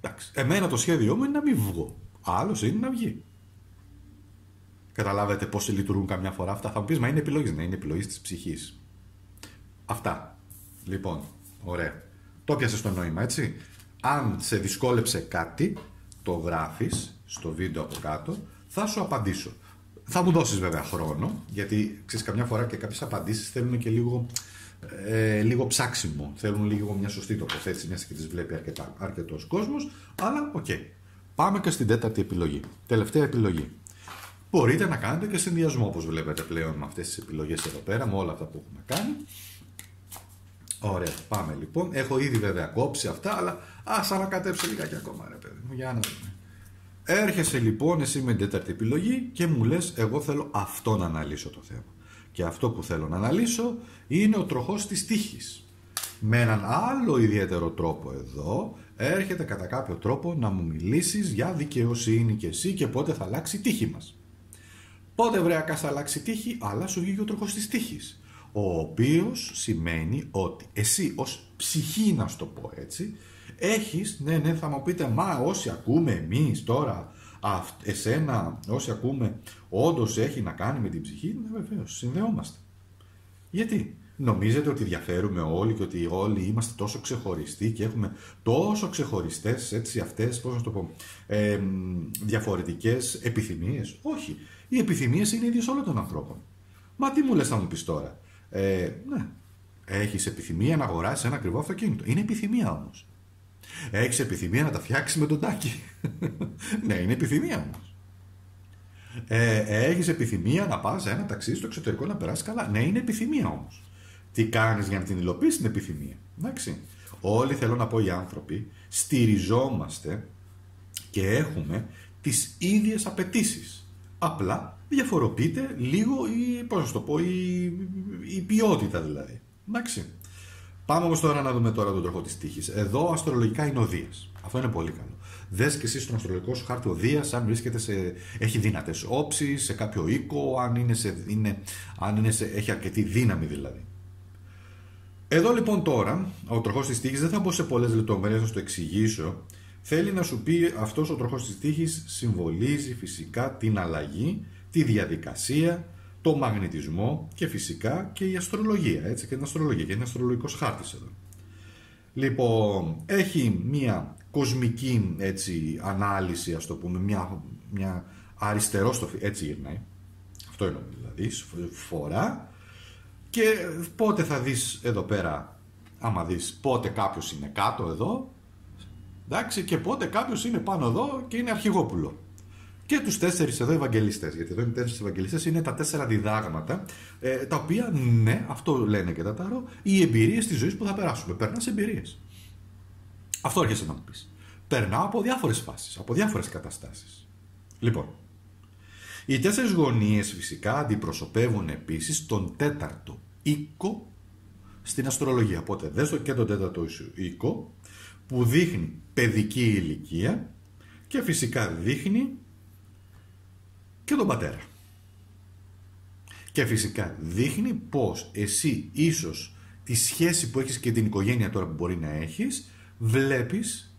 Εντάξει, εμένα το σχέδιό μου είναι να μην βγω. Άλλος είναι να βγει. Καταλάβετε πώς λειτουργούν καμιά φορά αυτά. Θα μου πεις, μα είναι επιλογές. Ναι, είναι επιλογές της ψυχής. Αυτά. Λοιπόν, ωραία. Το πιάσες το νόημα, έτσι. Αν σε δυσκόλεψε κάτι, το γράφεις στο βίντεο από κάτω, θα σου απαντήσω. Θα μου δώσεις βέβαια χρόνο, γιατί ξέρεις, καμιά φορά και κάποιες απαντήσεις θέλουν και λίγο... Ε, λίγο ψάξιμο, θέλουν λίγο μια σωστή τοποθέτηση, μια και τις βλέπει αρκετά, αρκετός κόσμος, αλλά οκ. Okay. Πάμε και στην τέταρτη επιλογή. Τελευταία επιλογή. Μπορείτε να κάνετε και συνδυασμό, όπως βλέπετε πλέον, με αυτές τις επιλογές εδώ πέρα, με όλα αυτά που έχουμε κάνει. Ωραία, πάμε λοιπόν. Έχω ήδη βέβαια κόψει αυτά, αλλά ας ανακατέψω λιγάκι ακόμα, ρε παιδί μου, για να δούμε. Έρχεσαι λοιπόν εσύ με την τέταρτη επιλογή και μου λες, εγώ θέλω αυτό να αναλύσω το θέμα. Και αυτό που θέλω να αναλύσω είναι ο τροχός της τύχης. Με έναν άλλο ιδιαίτερο τρόπο εδώ έρχεται κατά κάποιο τρόπο να μου μιλήσεις για δικαιοσύνη και εσύ και πότε θα αλλάξει η τύχη μας. Πότε βρε ΑΚΑΣ θα αλλάξει η τύχη, αλλά σου βγήκε ο τροχός της τύχης. Ο οποίος σημαίνει ότι εσύ ως ψυχή, να σου το πω έτσι, έχεις, ναι ναι θα μου πείτε, μα όσοι ακούμε εμείς τώρα... εσένα, όσοι ακούμε, όντως έχει να κάνει με την ψυχή, ναι, βεβαίως, συνδεόμαστε. Γιατί νομίζετε ότι διαφέρουμε όλοι και ότι όλοι είμαστε τόσο ξεχωριστοί και έχουμε τόσο ξεχωριστές, έτσι, αυτές, πώς να το πω, ε, διαφορετικές επιθυμίες? Όχι. Οι επιθυμίες είναι ίδιες όλων των ανθρώπων. Μα τι μου λες να μου πεις τώρα? Ε, ναι. Έχεις επιθυμία να αγοράσεις ένα ακριβό αυτοκίνητο. Είναι επιθυμία όμως. Έχεις επιθυμία να τα φτιάξεις με τον Τάκη? Ναι, είναι επιθυμία όμως. Ε, έχεις επιθυμία να πας ένα ταξίδι στο εξωτερικό να περάσεις καλά? Ναι, είναι επιθυμία όμως. Τι κάνεις για να την υλοποιήσεις την επιθυμία? Εντάξει. Όλοι, θέλω να πω, οι άνθρωποι στηριζόμαστε και έχουμε τις ίδιες απαιτήσεις. Απλά διαφοροποιείται λίγο η, πώς να το πω, η, η ποιότητα δηλαδή. Εντάξει. Πάμε όμως τώρα να δούμε τώρα τον τροχό της τύχης. Εδώ αστρολογικά είναι ο Δίας. Αυτό είναι πολύ καλό. Δες και εσύ στον αστρολογικό σου χάρτη ο Δίας, αν βρίσκεται σε, έχει δυνατές όψεις, σε κάποιο οίκο, αν, είναι σε, είναι, αν είναι σε, έχει αρκετή δύναμη δηλαδή. Εδώ λοιπόν τώρα, ο τροχός της τύχης, δεν θα μπω σε πολλές λεπτομέρειες να σου το εξηγήσω. Θέλει να σου πει, αυτός ο τροχός της τύχης συμβολίζει φυσικά την αλλαγή, τη διαδικασία, το μαγνητισμό και φυσικά και η αστρολογία, έτσι, και την αστρολογία, και είναι αστρολογικός χάρτης εδώ. Λοιπόν, έχει μια κοσμική, έτσι, ανάλυση, ας το πούμε, μια, μια αριστερόστοφη, έτσι γυρνάει, αυτό είναι δηλαδή, φορά, και πότε θα δεις εδώ πέρα, άμα δεις πότε κάποιος είναι κάτω εδώ, εντάξει, και πότε κάποιος είναι πάνω εδώ και είναι αρχηγόπουλο. Και τους τέσσερις εδώ ευαγγελιστές, γιατί εδώ είναι τέσσερις ευαγγελιστές, είναι τα τέσσερα διδάγματα, ε, τα οποία, ναι, αυτό λένε και τα ταρό, οι εμπειρίες της ζωής που θα περάσουμε. Περνάς εμπειρίες. Αυτό έρχεσαι να μου πεις. Περνάω από διάφορες φάσεις, από διάφορες καταστάσεις. Λοιπόν, οι τέσσερις γωνίες φυσικά αντιπροσωπεύουν επίσης τον τέταρτο οίκο στην αστρολογία. Οπότε δες το και τον τέταρτο οίκο, που δείχνει παιδική ηλικία και φυσικά δείχνει και τον πατέρα. Και φυσικά δείχνει πως εσύ ίσως τη σχέση που έχεις και την οικογένεια τώρα που μπορεί να έχεις, βλέπεις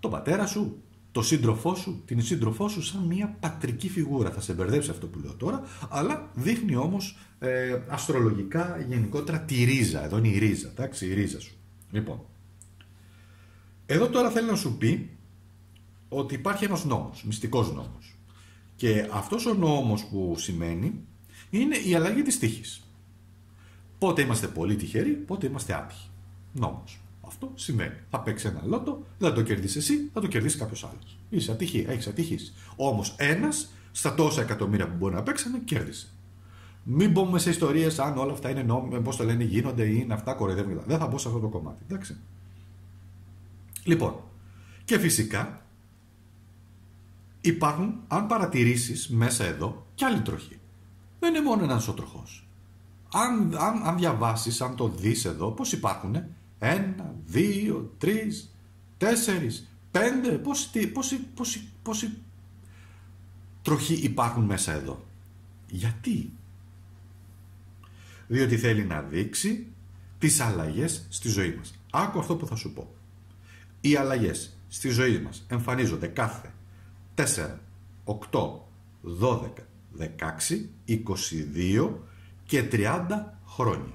τον πατέρα σου, τον σύντροφό σου, την σύντροφό σου σαν μια πατρική φιγούρα. Θα σε μπερδέψει αυτό που λέω τώρα, αλλά δείχνει όμως ε, αστρολογικά γενικότερα τη ρίζα. Εδώ είναι η ρίζα, εντάξει, η ρίζα σου. Λοιπόν, εδώ τώρα θέλει να σου πει ότι υπάρχει ένας νόμος, μυστικός νόμος. Και αυτός ο νόμος που σημαίνει είναι η αλλαγή της τύχης. Πότε είμαστε πολύ τυχεροί, πότε είμαστε άτυχοι. Νόμος. Αυτό σημαίνει. Θα παίξει ένα λότο, δεν θα το κερδίσει εσύ, θα το κερδίσει κάποιος άλλος. Είσαι ατυχή, έχεις ατυχήσει. Όμως ένας στα τόσα εκατομμύρια που μπορεί να παίξανε, κέρδισε. Μην μπούμε σε ιστορίες αν όλα αυτά είναι νόμιμα, πώς το λένε, γίνονται ή είναι αυτά, κοροϊδεύουν. Δεν θα μπω σε αυτό το κομμάτι. Εντάξει. Λοιπόν, και φυσικά υπάρχουν, αν παρατηρήσεις μέσα εδώ, κι άλλοι τροχοί. Δεν είναι μόνο ένας ο τροχός. Αν, αν, αν διαβάσεις, αν το δεις εδώ, πώς υπάρχουνε. Ένα, δύο, τρεις, τέσσερις, πέντε. Πόσοι, πόσοι, πόσοι, πόσοι τροχοί υπάρχουν μέσα εδώ. Γιατί? Διότι θέλει να δείξει τις αλλαγές στη ζωή μας. Άκου αυτό που θα σου πω. Οι αλλαγές στη ζωή μας εμφανίζονται κάθε τέσσερα, οκτώ, δώδεκα, δεκαέξι, είκοσι δύο και τριάντα χρόνια.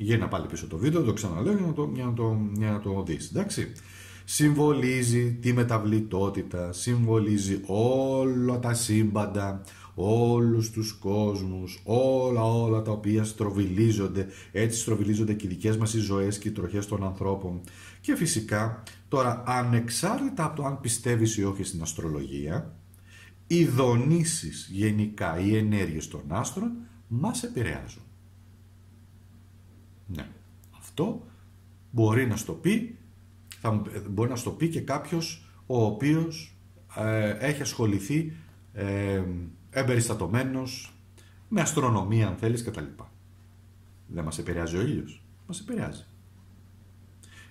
Γύρνα πάλι πίσω το βίντεο, το ξαναλέω για να το, για να το, για να το δεις, εντάξει. Συμβολίζει τη μεταβλητότητα, συμβολίζει όλα τα σύμπαντα, όλους τους κόσμους, όλα όλα τα οποία στροβιλίζονται, έτσι στροβιλίζονται και οι δικές μας οι ζωές και οι τροχές των ανθρώπων. Και φυσικά, τώρα ανεξάρτητα από το αν πιστεύεις ή όχι στην αστρολογία, οι δονήσεις γενικά, οι ενέργειες των άστρων μας επηρεάζουν. Ναι, αυτό μπορεί να στο πει, θα, μπορεί να στο πει και κάποιος ο οποίος ε, έχει ασχοληθεί ε, εμπεριστατωμένος με αστρονομία αν θέλεις κτλ. Δεν μας επηρεάζει ο ήλιος, μας επηρεάζει.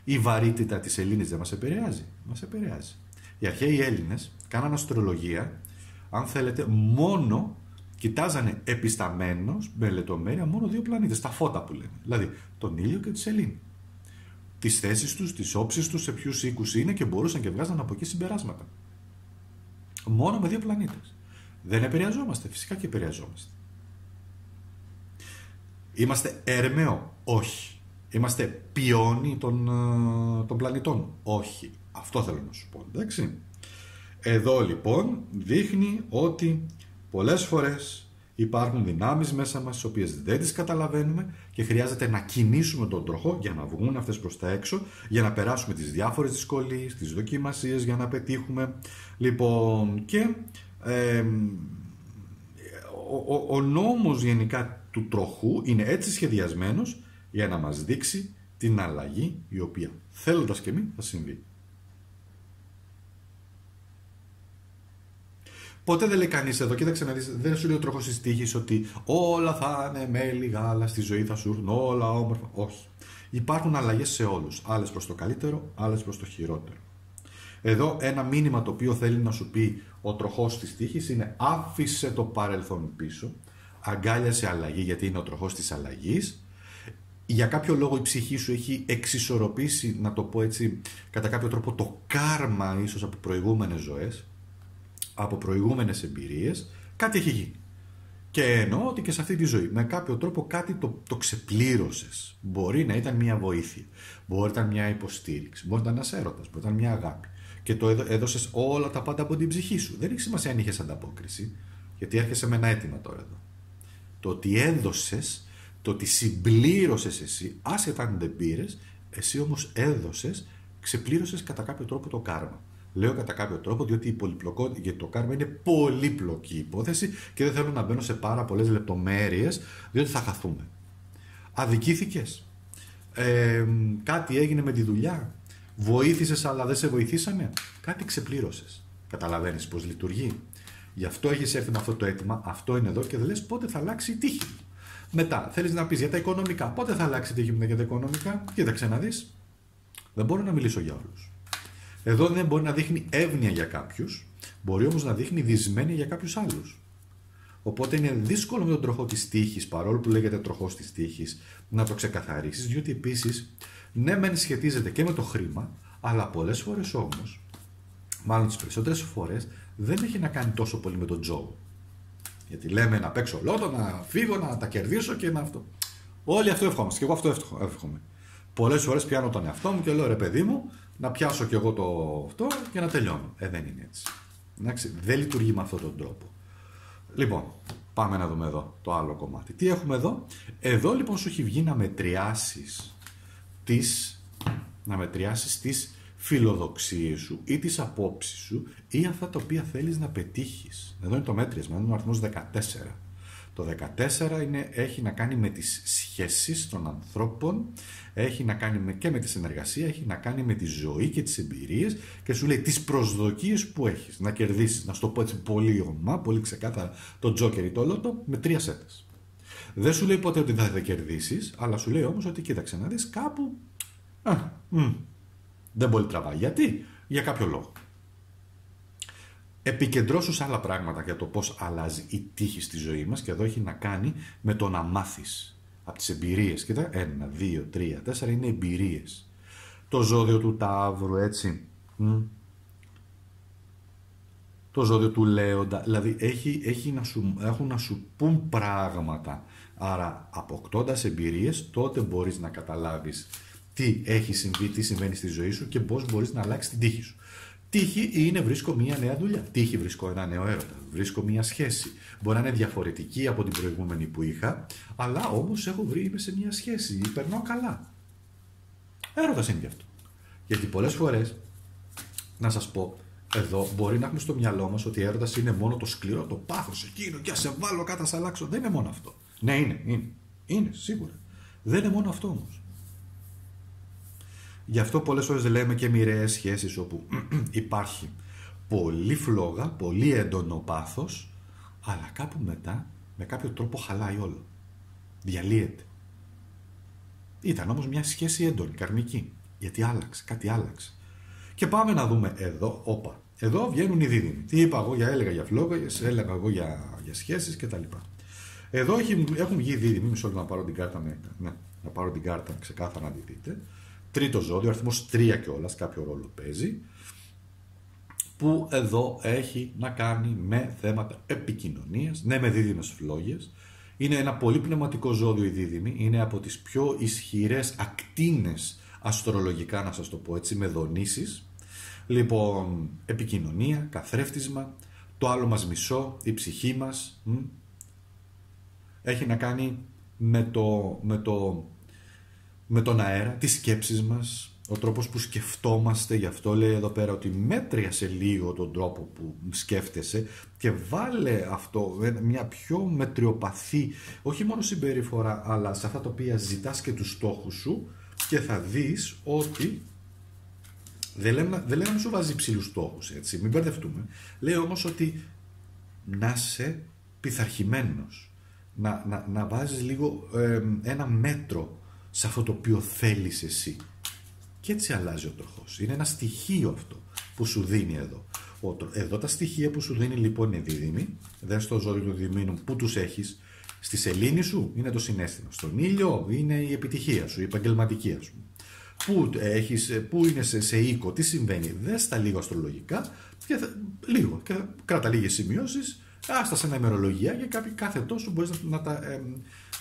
Η βαρύτητα της Ελλήνης δεν μας επηρεάζει, μας επηρεάζει. Οι αρχαίοι Έλληνες κάναν αστρολογία, αν θέλετε, μόνο κοιτάζανε επισταμένος με λεπτομέρεια μόνο δύο πλανήτες, τα φώτα που λένε, δηλαδή τον ήλιο και τη σελήνη. Τις θέσεις τους, τις όψεις τους, σε ποιους οίκους είναι και μπορούσαν και βγάζαν από εκεί συμπεράσματα. Μόνο με δύο πλανήτες. Δεν επηρεαζόμαστε, φυσικά και επηρεαζόμαστε. Είμαστε έρμεο, όχι. Είμαστε πιόνι των, των πλανητών, όχι. Αυτό θέλω να σου πω, εντάξει. Εδώ λοιπόν δείχνει ότι πολλές φορές υπάρχουν δυνάμεις μέσα μας τις οποίες δεν τις καταλαβαίνουμε και χρειάζεται να κινήσουμε τον τροχό για να βγουν αυτές προς τα έξω, για να περάσουμε τις διάφορες δυσκολίες, τις δοκιμασίες, για να πετύχουμε. Λοιπόν, και ε, ο, ο, ο νόμος γενικά του τροχού είναι έτσι σχεδιασμένος για να μας δείξει την αλλαγή η οποία θέλοντας και μη θα συμβεί. Ποτέ δεν λέει κανείς εδώ, κοίταξε να δεις, δεν σου λέει ο τροχός της τύχης ότι όλα θα είναι μέλι, γάλα, στη ζωή θα σου έρθουν όλα όμορφα. Όχι. Υπάρχουν αλλαγές σε όλους. Άλλες προς το καλύτερο, άλλες προς το χειρότερο. Εδώ ένα μήνυμα το οποίο θέλει να σου πει ο τροχός της τύχης είναι άφησε το παρελθόν πίσω, αγκάλιασε αλλαγή, γιατί είναι ο τροχός της αλλαγής. Για κάποιο λόγο η ψυχή σου έχει εξισορροπήσει, να το πω έτσι, κατά κάποιο τρόπο το κάρμα ίσως από προηγούμενες ζωές, από προηγούμενες εμπειρίες, κάτι έχει γίνει. Και εννοώ ότι και σε αυτή τη ζωή, με κάποιο τρόπο κάτι το, το ξεπλήρωσες. Μπορεί να ήταν μια βοήθεια, μπορεί να ήταν μια υποστήριξη, μπορεί να ήταν ένας έρωτας, μπορεί να ήταν μια αγάπη. Και το έδωσες όλα τα πάντα από την ψυχή σου. Δεν έχει σημασία αν είχες ανταπόκριση, γιατί έρχεσαι με ένα αίτημα τώρα εδώ. Το ότι έδωσες, το ότι συμπλήρωσες εσύ, άσχετα αν δεν πήρες, εσύ όμως έδωσες, ξεπλήρωσες κατά κάποιο τρόπο το κάρμα. Λέω κατά κάποιο τρόπο, διότι η πολυπλοκότητα, γιατί το κάρμα είναι πολύπλοκη υπόθεση και δεν θέλω να μπαίνω σε πάρα πολλές λεπτομέρειες, διότι θα χαθούμε. Αδικήθηκες. Ε, κάτι έγινε με τη δουλειά. Βοήθησες, αλλά δεν σε βοηθήσανε. Κάτι ξεπλήρωσες. Καταλαβαίνεις πώς λειτουργεί. Γι' αυτό έχεις έρθει με αυτό το αίτημα. Αυτό είναι εδώ και δεν λες πότε θα αλλάξει η τύχη. Μετά, θέλεις να πεις για τα οικονομικά. Πότε θα αλλάξει η τύχη μου για τα οικονομικά. Κοίταξε να δεις. Δεν μπορώ να μιλήσω για όλους. Εδώ δεν μπορεί να δείχνει εύνοια για κάποιους, μπορεί όμως να δείχνει δυσμένη για κάποιους άλλους. Οπότε είναι δύσκολο με τον τροχό της τύχης, παρόλο που λέγεται τροχός της τύχης, να το ξεκαθαρίσεις, διότι επίσης ναι, μεν σχετίζεται και με το χρήμα, αλλά πολλές φορές όμως, μάλλον τις περισσότερες φορές, δεν έχει να κάνει τόσο πολύ με τον τζόγο. Γιατί λέμε να παίξω λότο, να φύγω, να τα κερδίσω και να αυτό. Όλοι αυτό εύχομαστε, και εγώ αυτό εύχομαι. Πολλές φορές πιάνω τον εαυτό μου και λέω ρε παιδί μου, να πιάσω κι εγώ το αυτό και να τελειώνω. Ε, δεν είναι έτσι. Εντάξει, δεν λειτουργεί με αυτόν τον τρόπο. Λοιπόν, πάμε να δούμε εδώ το άλλο κομμάτι. Τι έχουμε εδώ? Εδώ λοιπόν σου έχει βγει να μετριάσεις τις, να μετριάσεις τις φιλοδοξίες σου ή τις απόψεις σου ή αυτά τα οποία θέλεις να πετύχεις. Εδώ είναι το μέτριασμα, είναι ο αριθμός δεκατέσσερα. Το δεκατέσσερα είναι, έχει να κάνει με τις σχέσεις των ανθρώπων, έχει να κάνει με, και με τη συνεργασία, έχει να κάνει με τη ζωή και τις εμπειρίες και σου λέει τις προσδοκίες που έχεις να κερδίσεις. Να σου το πω έτσι πολύ ομά, πολύ ξεκάθαρα, το τζόκερ ή το λότο με τρία σέτες. Δεν σου λέει ποτέ ότι δεν θα κερδίσεις, αλλά σου λέει όμως ότι κοίταξε να δεις κάπου α, μ, δεν πολύ τραβά. Γιατί? Για κάποιο λόγο. Επικεντρώσου σε άλλα πράγματα για το πώς αλλάζει η τύχη στη ζωή μας και εδώ έχει να κάνει με το να μάθεις από τις εμπειρίες. Κοίτα, ένα, δύο, τρία, τέσσερα είναι εμπειρίες. Το ζώδιο του Ταύρου, έτσι. Το ζώδιο του Λέοντα, δηλαδή έχει, έχει να σου, έχουν να σου πουν πράγματα. Άρα αποκτώντας εμπειρίες τότε μπορείς να καταλάβεις τι έχει συμβεί, τι συμβαίνει στη ζωή σου και πώς μπορείς να αλλάξεις την τύχη σου. Τύχη είναι βρίσκω μια νέα δουλειά, τύχη βρίσκω ένα νέο έρωτα, βρίσκω μια σχέση. Μπορεί να είναι διαφορετική από την προηγούμενη που είχα, αλλά όμως έχω βρει, είμαι σε μια σχέση, περνάω καλά. Έρωτας είναι γι' αυτό. Γιατί πολλές φορές, να σας πω, εδώ μπορεί να έχουμε στο μυαλό μας ότι έρωτας είναι μόνο το σκληρό, το πάθος εκείνο, για σε βάλω κάτω, σε αλλάξω. Δεν είναι μόνο αυτό. Ναι, είναι, είναι, είναι, σίγουρα. Δεν είναι μόνο αυτό όμως. Γι' αυτό πολλές φορές λέμε και μοιραίες σχέσεις όπου υπάρχει πολύ φλόγα, πολύ έντονο πάθος, αλλά κάπου μετά με κάποιο τρόπο χαλάει όλο. Διαλύεται. Ήταν όμως μια σχέση έντονη, καρμική. Γιατί άλλαξε, κάτι άλλαξε. Και πάμε να δούμε εδώ, όπα, εδώ βγαίνουν οι δίδυμοι. Τι είπα εγώ, για, έλεγα για φλόγα, έλεγα εγώ για, για σχέσεις κτλ. Εδώ έχουν βγει οι δίδυμοι, μισό να πάρω την κάρτα, με, ναι, να πάρω την κάρτα ξεκάθαρα να τη δείτε. Τρίτο ζώδιο, αριθμός τρία κιόλας, κάποιο ρόλο παίζει, που εδώ έχει να κάνει με θέματα επικοινωνίας, ναι με δίδυμες φλόγες, είναι ένα πολύ πνευματικό ζώδιο η δίδυμη, είναι από τις πιο ισχυρές ακτίνες αστρολογικά να σας το πω έτσι, με δονήσεις, λοιπόν επικοινωνία, καθρέφτισμα, το άλλο μας μισό, η ψυχή μας, μ? έχει να κάνει με το... Με το με τον αέρα, τις σκέψεις μας, ο τρόπος που σκεφτόμαστε, γι' αυτό λέει εδώ πέρα ότι μέτριασε λίγο τον τρόπο που σκέφτεσαι και βάλε αυτό μια πιο μετριοπαθή, όχι μόνο συμπεριφορά, αλλά σε αυτά τα οποία ζητάς και τους στόχους σου και θα δεις ότι δεν λέμε, δεν λέμε να σου βάζει υψηλούς στόχους, έτσι, μην μπερδευτούμε. Λέει όμως ότι να είσαι πειθαρχημένος, να, να, να βάζεις λίγο ε, ένα μέτρο σε αυτό το οποίο θέλεις εσύ. Και έτσι αλλάζει ο τροχός. Είναι ένα στοιχείο αυτό που σου δίνει εδώ. Εδώ τα στοιχεία που σου δίνει λοιπόν είναι δίδυμη. Δες στο ζώδιο του διδυμήνου που τους έχεις. Στη σελήνη σου είναι το συναίσθημα. Στον ήλιο είναι η επιτυχία σου, η επαγγελματική σου. Πού, έχεις, πού είναι σε, σε οίκο, τι συμβαίνει. Δες τα λίγο αστρολογικά. Και θα, λίγο. Και θα, κράτα λίγες σημειώσεις. Άστα σε ένα ημερολογία και κάποιο, κάθε τόσο μπορείς να, να τα... Ε,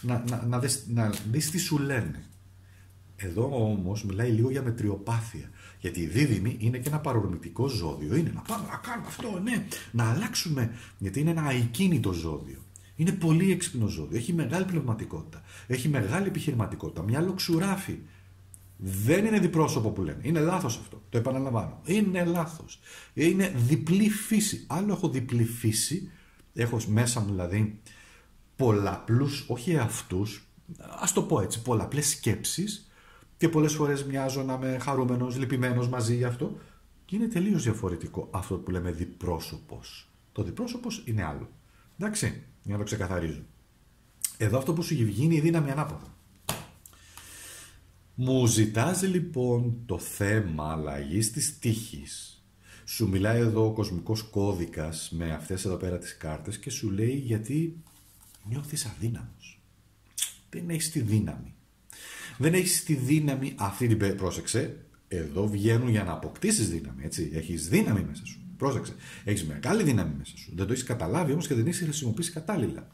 Να, να, να, δεις, να δεις τι σου λένε. Εδώ όμως μιλάει λίγο για μετριοπάθεια. Γιατί η δίδυμη είναι και ένα παρορμητικό ζώδιο. Είναι να πάμε να κάνουμε αυτό, ναι, να αλλάξουμε. Γιατί είναι ένα αικίνητο ζώδιο. Είναι πολύ έξυπνο ζώδιο. Έχει μεγάλη πνευματικότητα. Έχει μεγάλη επιχειρηματικότητα. Μια λοξουράφη. Δεν είναι διπρόσωπο που λένε. Είναι λάθος αυτό. Το επαναλαμβάνω. Είναι λάθος. Είναι διπλή φύση. Άλλο έχω διπλή φύση. Έχω μέσα μου δηλαδή πολλαπλούς, όχι αυτούς, ας το πω έτσι, πολλαπλές σκέψεις και πολλές φορές μοιάζω να είμαι χαρούμενος, λυπημένος μαζί γι' αυτό και είναι τελείως διαφορετικό αυτό που λέμε διπρόσωπος. Το διπρόσωπος είναι άλλο. Εντάξει, για να το ξεκαθαρίζω. Εδώ αυτό που σου γίνει η δύναμη ανάποδα. Μου ζητάζει λοιπόν το θέμα αλλαγής της τύχης. Σου μιλάει εδώ ο κοσμικός κώδικας με αυτές εδώ πέρα τις κάρτες και σου λέει γιατί νιώθεις αδύναμος. Δεν έχεις τη δύναμη. Δεν έχεις τη δύναμη αυτή την... Πρόσεξε, εδώ βγαίνουν για να αποκτήσεις δύναμη, έτσι. Έχεις δύναμη μέσα σου. Πρόσεξε, έχεις μεγάλη δύναμη μέσα σου. Δεν το έχεις καταλάβει όμως και δεν έχεις χρησιμοποιήσει κατάλληλα.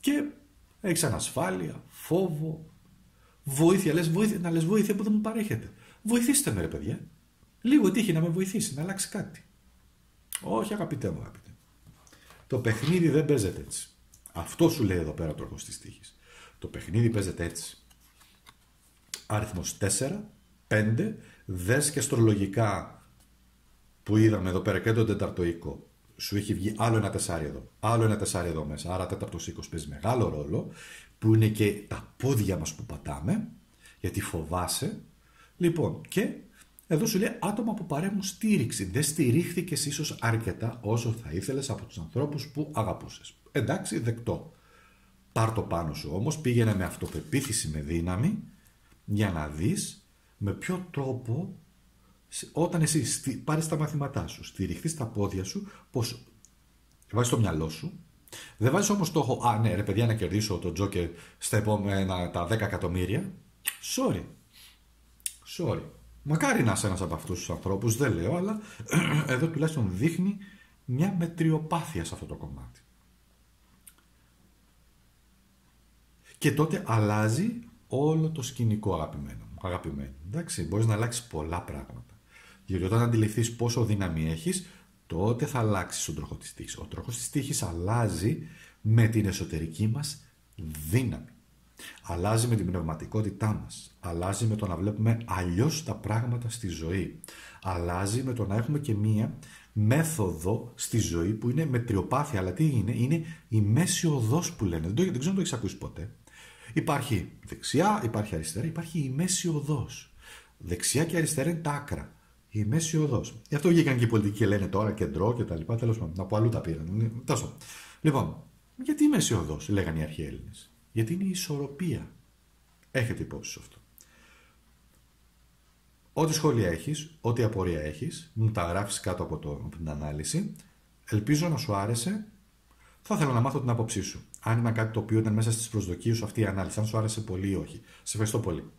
Και έχεις ανασφάλεια, φόβο, βοήθεια. Λες βοήθεια, να λες βοήθεια που δεν μου παρέχεται. Βοηθήστε με ρε παιδιά. Λίγο τύχη να με βοηθήσει, να αλλάξει κάτι. Όχι, αγαπητέ μου, αγαπητέ. Το παιχνίδι δεν παίζεται έτσι. Αυτό σου λέει εδώ πέρα το όρκος της τύχης. Το παιχνίδι παίζεται έτσι. Αριθμός τέσσερα, πέντε, δες και στρολογικά που είδαμε εδώ πέρα και τον τέταρτο οίκο. Σου έχει βγει άλλο ένα τεσάρι εδώ, άλλο ένα τεσάρι εδώ μέσα. Άρα τέταρτος οίκος παίζει μεγάλο ρόλο, που είναι και τα πόδια μας που πατάμε, γιατί φοβάσαι. Λοιπόν, και εδώ σου λέει άτομα που παρέχουν στήριξη. Δεν στηρίχθηκες ίσως αρκετά όσο θα ήθελες από τους ανθρώπους που αγαπούσες. Εντάξει, δεκτό. Πάρ' το πάνω σου όμως, πήγαινε με αυτοπεποίθηση, με δύναμη, για να δεις με ποιο τρόπο, όταν εσύ πάρεις τα μαθήματά σου, στηριχθείς τα πόδια σου, πως βάζεις το μυαλό σου. Δεν βάζεις όμως στόχο, α ναι ρε παιδιά, να κερδίσω τον Τζόκερ στα επόμενα τα δέκα εκατομμύρια. Sorry. Sorry. Μακάρι να είσαι ένας από αυτούς τους ανθρώπους, δεν λέω, αλλά εδώ τουλάχιστον δείχνει μια μετριοπάθεια σε αυτό το κομμάτι. Και τότε αλλάζει όλο το σκηνικό, αγαπημένο μου. Αγαπημένο. Εντάξει, μπορείς να αλλάξεις πολλά πράγματα. Γιατί όταν αντιληφθείς πόσο δύναμη έχεις, τότε θα αλλάξεις τον τροχό της τύχης. Ο τροχός της τύχης αλλάζει με την εσωτερική μας δύναμη. Αλλάζει με την πνευματικότητά μας. Αλλάζει με το να βλέπουμε αλλιώς τα πράγματα στη ζωή. Αλλάζει με το να έχουμε και μία μέθοδο στη ζωή που είναι μετριοπάθεια. Αλλά τι είναι, είναι η μέση οδός που λένε. Δεν, το, δεν ξέρω αν το έχεις ακούσει ποτέ. Υπάρχει δεξιά, υπάρχει αριστερά, υπάρχει η μέση οδός. Δεξιά και αριστερά είναι τα άκρα. Η μέση οδός. Γι' αυτό βγήκαν και οι πολιτικοί και λένε τώρα κεντρό και τα λοιπά. Τέλος πάντων, από αλλού τα πήραν. Τόσο. Λοιπόν, γιατί η μέση οδός, λέγανε οι αρχαίοι Έλληνες. Γιατί είναι η ισορροπία. Έχετε υπόψη σε αυτό. Ό,τι σχόλια έχεις, ό,τι απορία έχεις, μου τα γράφεις κάτω από, το, από την ανάλυση. Ελπίζω να σου άρεσε. Θα θέλω να μάθω την άποψή σου. Αν ήταν κάτι το οποίο ήταν μέσα στις προσδοκίες σου αυτή η ανάλυση, αν σου άρεσε πολύ ή όχι. Σε ευχαριστώ πολύ.